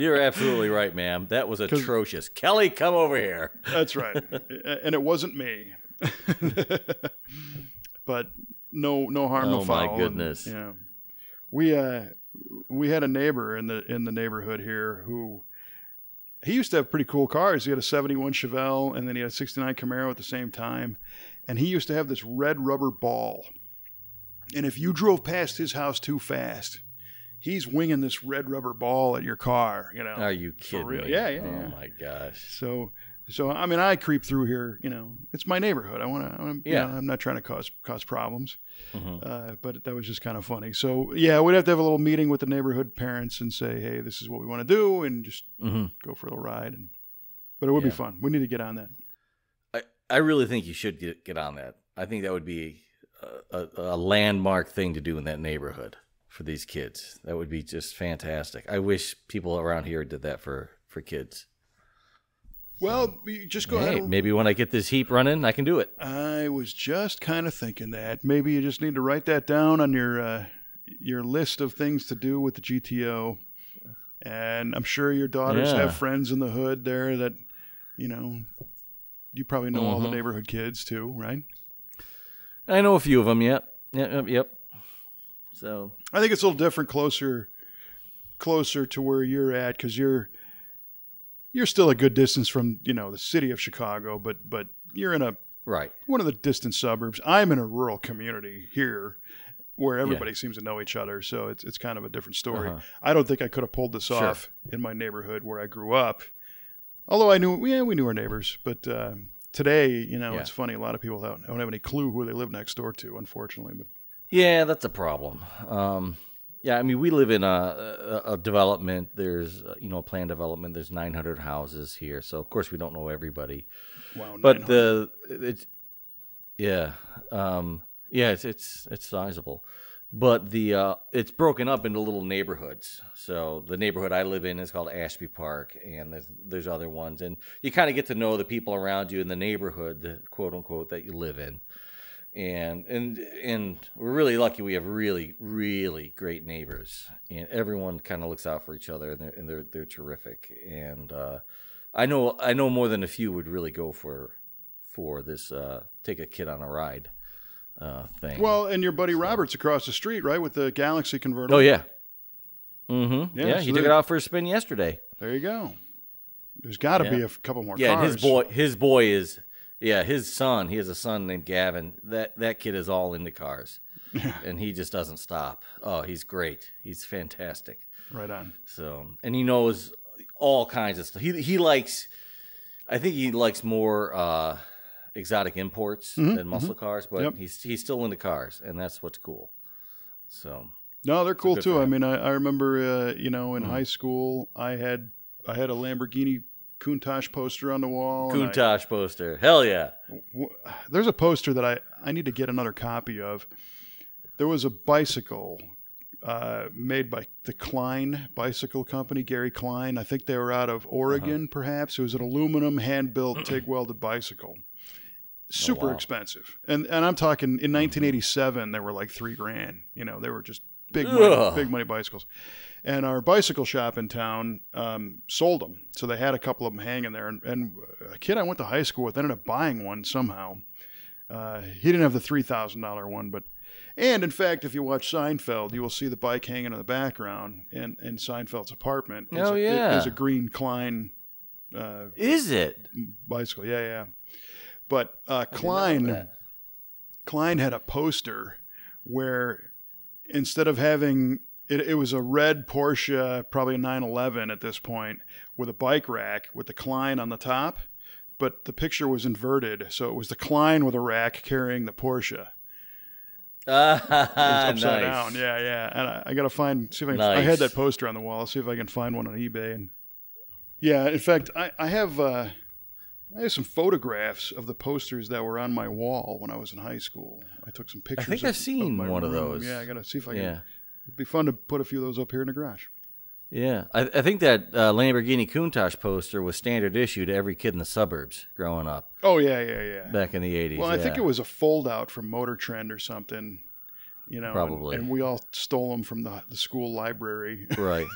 You're absolutely right, ma'am. That was atrocious. Kelly, come over here. That's right. And it wasn't me. But no, no harm, no foul. Oh, my goodness. And, you know, we, uh, we had a neighbor in the in the neighborhood here who he used to have pretty cool cars. He had a seventy-one Chevelle and then he had a sixty-nine Camaro at the same time. And he used to have this red rubber ball. And if you drove past his house too fast, he's winging this red rubber ball at your car, you know. Are you kidding me? Yeah, yeah. Oh yeah. My gosh. So so I mean I creep through here, you know. It's my neighborhood. I want to yeah, you know, I'm not trying to cause cause problems. Mm-hmm. Uh, but that was just kind of funny. So, yeah, we'd have to have a little meeting with the neighborhood parents and say, hey, this is what we want to do, and just mm-hmm. go for a little ride. And, but it would yeah. be fun. We need to get on that. I, I really think you should get, get on that. I think that would be a, a, a landmark thing to do in that neighborhood for these kids. That would be just fantastic. I wish people around here did that for, for kids. Well, you just go hey, ahead. And... Maybe when I get this heap running, I can do it. I was just kind of thinking that. Maybe you just need to write that down on your uh, your list of things to do with the G T O. And I'm sure your daughters yeah. have friends in the hood there that, you know, you probably know mm-hmm. all the neighborhood kids too, right? I know a few of them, yep. Yep. yep. So I think it's a little different closer, closer to where you're at because you're... You're still a good distance from, you know, the city of Chicago, but but you're in a right one of the distant suburbs. I'm in a rural community here where everybody yeah. seems to know each other, so it's it's kind of a different story. Uh-huh. I don't think I could have pulled this sure. off in my neighborhood where I grew up, although I knew yeah we knew our neighbors. But uh, today, you know, yeah. it's funny. A lot of people don't don't have any clue who they live next door to, unfortunately. But yeah, that's a problem. Um Yeah, I mean, we live in a, a, a development. There's, you know, a planned development. There's nine hundred houses here, so of course we don't know everybody. Wow, but the it's yeah, um, yeah, it's it's it's sizable, but the uh, it's broken up into little neighborhoods. So the neighborhood I live in is called Ashby Park, and there's there's other ones, and you kind of get to know the people around you in the neighborhood, the quote unquote, that you live in. And and and we're really lucky. We have really really great neighbors, and everyone kind of looks out for each other, and they're and they're, they're terrific. And uh, I know I know more than a few would really go for for this uh, take a kid on a ride uh, thing. Well, and your buddy so. Robert's across the street, right, with the Galaxy convertible. Oh yeah, mm-hmm. yeah. yeah so he took it out for a spin yesterday. There you go. There's got to yeah. be a couple more. Yeah, cars. And his boy. His boy is. Yeah, his son, he has a son named Gavin. That that kid is all into cars, and he just doesn't stop. Oh, he's great. He's fantastic. Right on. So, and he knows all kinds of stuff. He he likes, I think he likes more uh, exotic imports mm-hmm. than muscle mm-hmm. cars, but yep. he's he's still into cars, and that's what's cool. So no, they're cool too. I mean, I, I remember, uh, you know, in mm-hmm. high school, I had I had a Lamborghini Countach poster on the wall. Countach I, poster. Hell yeah. W- there's a poster that I, I need to get another copy of. There was a bicycle uh, made by the Klein bicycle company, Gary Klein. I think they were out of Oregon, uh-huh. perhaps. It was an aluminum, hand-built, TIG-welded bicycle. Super oh, wow. expensive. And and I'm talking in nineteen eighty-seven, they were like three grand. You know, they were just big money, big money bicycles. And our bicycle shop in town um, sold them. So they had a couple of them hanging there. And, and a kid I went to high school with ended up buying one somehow. Uh, he didn't have the three thousand dollars one. but And, in fact, if you watch Seinfeld, you will see the bike hanging in the background in, in Seinfeld's apartment. It's oh, a, yeah. It's a green Klein. Uh, Is it? Bicycle, yeah, yeah. But uh, Klein, Klein had a poster where instead of having It, it was a red Porsche, probably a nine eleven at this point, with a bike rack with the Klein on the top, but the picture was inverted, so it was the Klein with a rack carrying the Porsche. Uh, it was upside nice. down, yeah, yeah. And I, I got to find, see if I can, nice. I had that poster on the wall. I'll see if I can find one on eBay. And yeah, in fact, I, I have uh, I have some photographs of the posters that were on my wall when I was in high school. I took some pictures. I think of, I've seen of one room. of those. Yeah, I got to see if I can. Yeah. It'd be fun to put a few of those up here in the garage. Yeah. I, I think that uh, Lamborghini Countach poster was standard issue to every kid in the suburbs growing up. Oh, yeah, yeah, yeah. Back in the eighties. Well, I yeah. think it was a fold-out from Motor Trend or something. You know, Probably. And, and we all stole them from the, the school library. Right.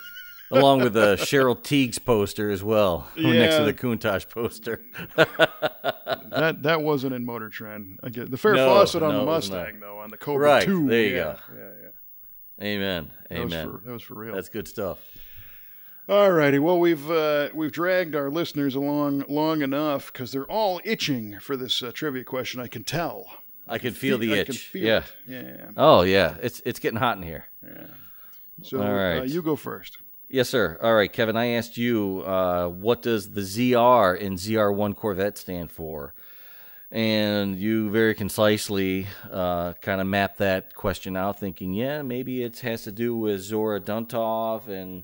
Along with the Cheryl Teague's poster as well, yeah. next to the Countach poster. that that wasn't in Motor Trend. I get, the Fair no, Fawcett on no, the Mustang, though, on the Cobra right. two. There you yeah. go. Yeah, yeah. Amen. Amen. That was, for, that was for real. That's good stuff. All righty. Well, we've uh, we've dragged our listeners along long enough because they're all itching for this uh, trivia question. I can tell. I, I can, can feel, feel the itch. I can feel yeah. It. Yeah. Oh yeah. It's it's getting hot in here. Yeah. So all right. uh, you go first. Yes, sir. All right, Kevin. I asked you uh, what does the Z R in Z R one Corvette stand for, and you very concisely uh, kind of mapped that question out, thinking, yeah, maybe it has to do with Zora Arkus-Duntov, and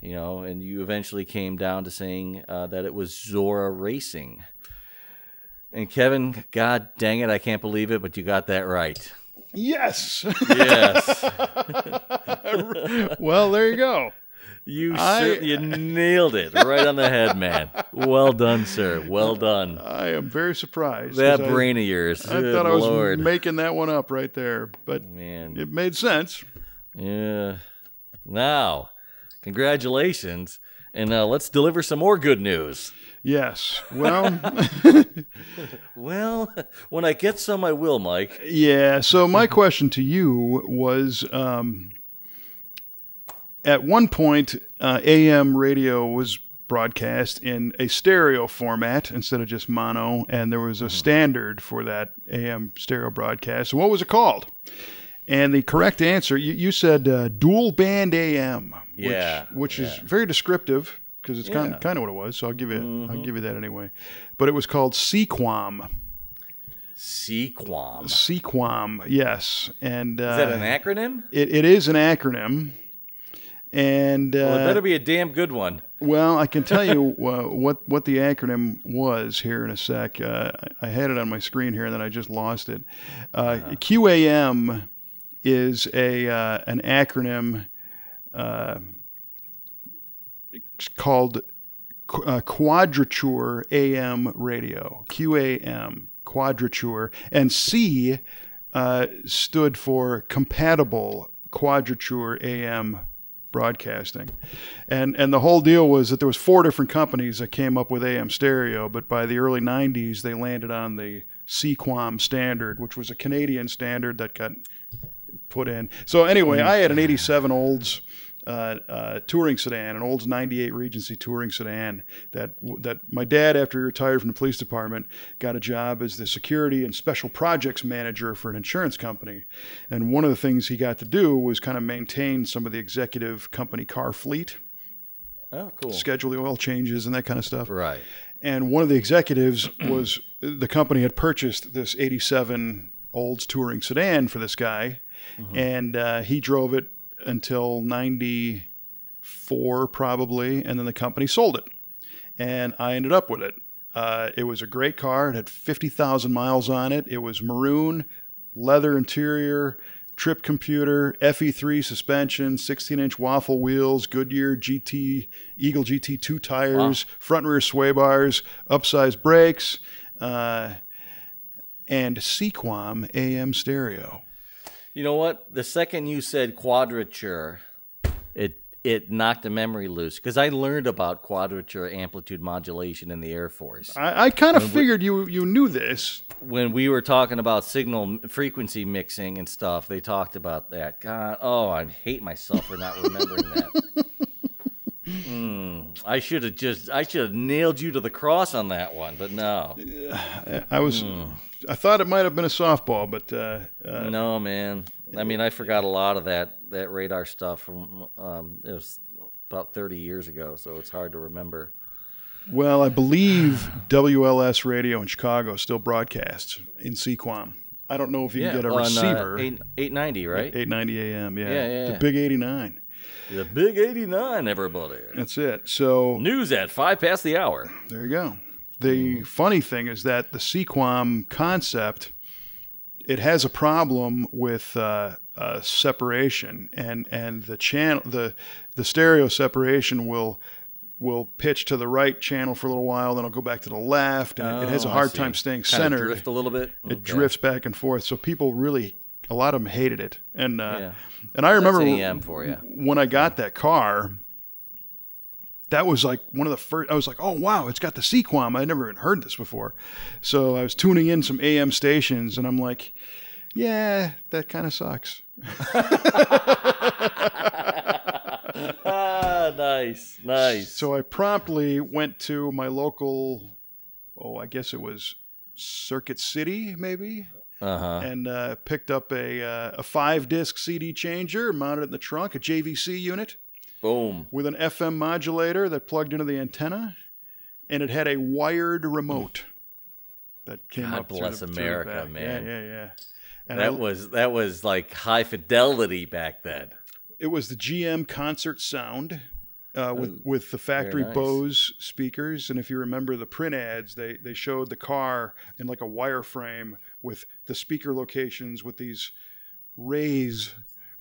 you know, and you eventually came down to saying uh, that it was Zora Racing. And Kevin, God dang it, I can't believe it, but you got that right. Yes. Yes. Well, there you go. You I, you nailed it right on the head, man. Well done, sir. Well done. I am very surprised. That brain I, of yours. I Good thought I was Lord. making that one up right there, but man. It made sense. Yeah. Now, congratulations, and uh, let's deliver some more good news. Yes. Well, well, when I get some, I will, Mike. Yeah. So my question to you was. Um, At one point, uh, A M radio was broadcast in a stereo format instead of just mono, and there was a standard for that A M stereo broadcast. So what was it called? And the correct answer, you, you said uh, dual band A M, yeah, which, which yeah. is very descriptive because it's yeah. kind of, kind of what it was. So I'll give you mm-hmm. I'll give you that anyway. But it was called C-QUAM. C-QUAM. C-QUAM, yes. And uh, is that an acronym? It, it is an acronym. And uh, well, it better be a damn good one. Well, I can tell you uh, what what the acronym was here in a sec. Uh, I had it on my screen here, and then I just lost it. Uh, uh-huh. Q A M is a uh, an acronym uh, called qu- uh, Quadrature A M Radio. Q A M, Quadrature, and C uh, stood for Compatible Quadrature A M Broadcasting. And and the whole deal was that there was four different companies that came up with A M stereo, but by the early nineties they landed on the C-QUAM standard, which was a Canadian standard that got put in. So anyway, I had an eighty-seven Olds uh, uh, touring sedan, an Olds ninety-eight Regency touring sedan that that my dad, after he retired from the police department, got a job as the security and special projects manager for an insurance company. And one of the things he got to do was kind of maintain some of the executive company car fleet. Oh, cool. Schedule the oil changes and that kind of stuff. Right. And one of the executives was, the company had purchased this eighty-seven Olds touring sedan for this guy, mm-hmm. and uh, he drove it until ninety-four probably, and then the company sold it, and I ended up with it. Uh, it was a great car. It had fifty thousand miles on it. It was maroon, leather interior, trip computer, F E three suspension, sixteen-inch waffle wheels, Goodyear G T, Eagle G T two tires, wow. front and rear sway bars, upsized brakes, uh, and C-QUAM A M stereo. You know what? The second you said quadrature, it it knocked a memory loose because I learned about quadrature amplitude modulation in the Air Force. I, I kind of figured we, you you knew this. When we were talking about signal frequency mixing and stuff, they talked about that. God, oh, I hate myself for not remembering that. Mm, I should have just I should have nailed you to the cross on that one, but no. I, I was... Mm. I thought it might have been a softball, but... Uh, uh, no, man. I mean, I forgot a lot of that that radar stuff from um, it was about thirty years ago, so it's hard to remember. Well, I believe W L S Radio in Chicago still broadcasts in C-QUAM. I don't know if you yeah, can get a on, receiver. Uh, eight ninety, right? eight ninety A M, yeah. Yeah, yeah. The Big eighty-nine. The Big eighty-nine, everybody. That's it. So news at five past the hour. There you go. The mm. funny thing is that the C-QUAM concept, it has a problem with uh, uh, separation, and and the channel, the the stereo separation will will pitch to the right channel for a little while, then it'll go back to the left, and oh, it has a hard time staying kind centered. It drifts a little bit. It okay. drifts back and forth, so people really, a lot of them hated it. And uh, yeah. and I remember That's for you. when I got that car, that was like one of the first, I was like, oh, wow, it's got the C-QUAM. I never even heard this before. So I was tuning in some A M stations, and I'm like, yeah, that kind of sucks. Ah, nice, nice. So I promptly went to my local, oh, I guess it was Circuit City, maybe, uh-huh. and uh, picked up a, uh, a five-disc C D changer, mounted it in the trunk, a J V C unit. Boom. With an F M modulator that plugged into the antenna, and it had a wired remote that came God up bless through the, America, through the back. Man. Yeah, yeah, yeah. And that I, was that was like high fidelity back then. It was the G M Concert Sound uh, with Ooh, with the factory nice. Bose speakers, and if you remember the print ads, they they showed the car in like a wireframe with the speaker locations with these rays.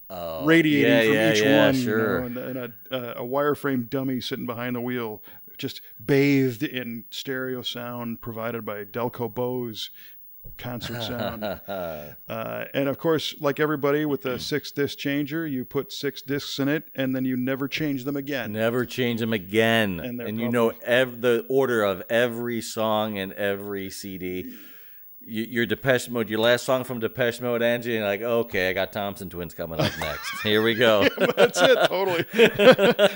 Oh, radiating yeah, from yeah, each yeah, one, sure. you know, and, and a, uh, a wireframe dummy sitting behind the wheel, just bathed in stereo sound provided by Delco Bose Concert Sound. uh, and of course, like everybody with a six disc changer, you put six discs in it, and then you never change them again. Never change them again, and, and you know ev the order of every song and every C D. Your Depeche Mode, your last song from Depeche Mode, Angie, and like, okay, I got Thompson Twins coming up next. Here we go. Yeah, that's it, totally.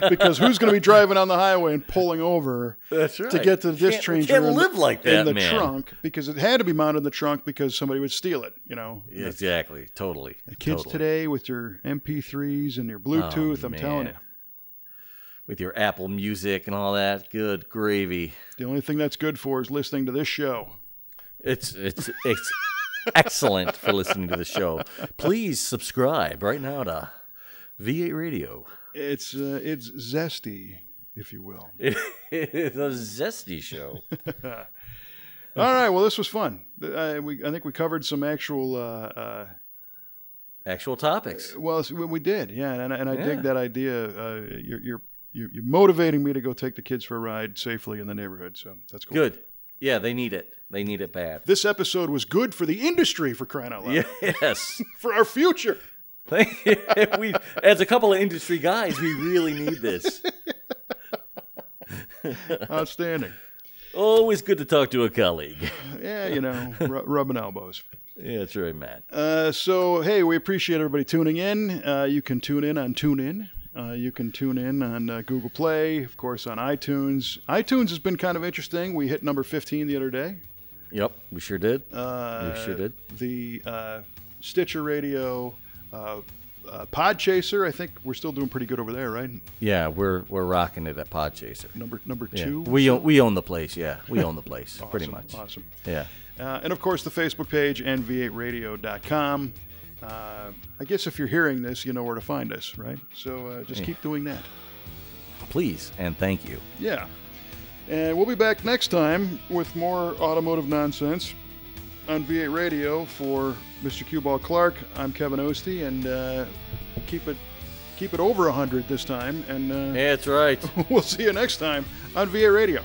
Because who's going to be driving on the highway and pulling over that's right. to get to the disc changer? Can't live like that, in the man. trunk, because it had to be mounted in the trunk because somebody would steal it. You know, exactly, totally. The kids totally. today with your M P threes and your Bluetooth, oh, I'm man. telling you. With your Apple Music and all that, good gravy. The only thing that's good for is listening to this show. It's it's it's excellent for listening to the show. Please subscribe right now to V eight Radio. It's uh, it's zesty, if you will. It, it's a zesty show. All right. Well, this was fun. I, we I think we covered some actual uh, uh, actual topics. Uh, well, we did, yeah. And and I yeah. dig that idea. Uh, you're you're you're motivating me to go take the kids for a ride safely in the neighborhood. So that's cool. Good. Yeah, they need it. They need it bad. This episode was good for the industry, for crying out loud. Yes. For our future. we, as a couple of industry guys, we really need this. Outstanding. Always good to talk to a colleague. Yeah, you know, r rubbing elbows. Yeah, that's right, Matt. Uh, so, hey, we appreciate everybody tuning in. Uh, you can tune in on TuneIn. Uh, you can tune in on uh, Google Play, of course, on iTunes. iTunes has been kind of interesting. We hit number fifteen the other day. Yep, we sure did. Uh, we sure did. The uh, Stitcher Radio, uh, uh, Pod Chaser. I think we're still doing pretty good over there, right? Yeah, we're we're rocking it at Pod Chaser. Number number yeah. two. We own, we own the place. Yeah, we own the place. Awesome, pretty much. Awesome. Yeah. Uh, and of course, the Facebook page and V eight radio dot com. Uh, I guess if you're hearing this, you know where to find us, right? So uh, just yeah. keep doing that. Please and thank you. Yeah. And we'll be back next time with more automotive nonsense on V eight Radio. For Mister Q-Ball Clark, I'm Kevin Oeste, and uh, keep it keep it over one hundred this time. And uh, yeah, that's right. We'll see you next time on V eight Radio.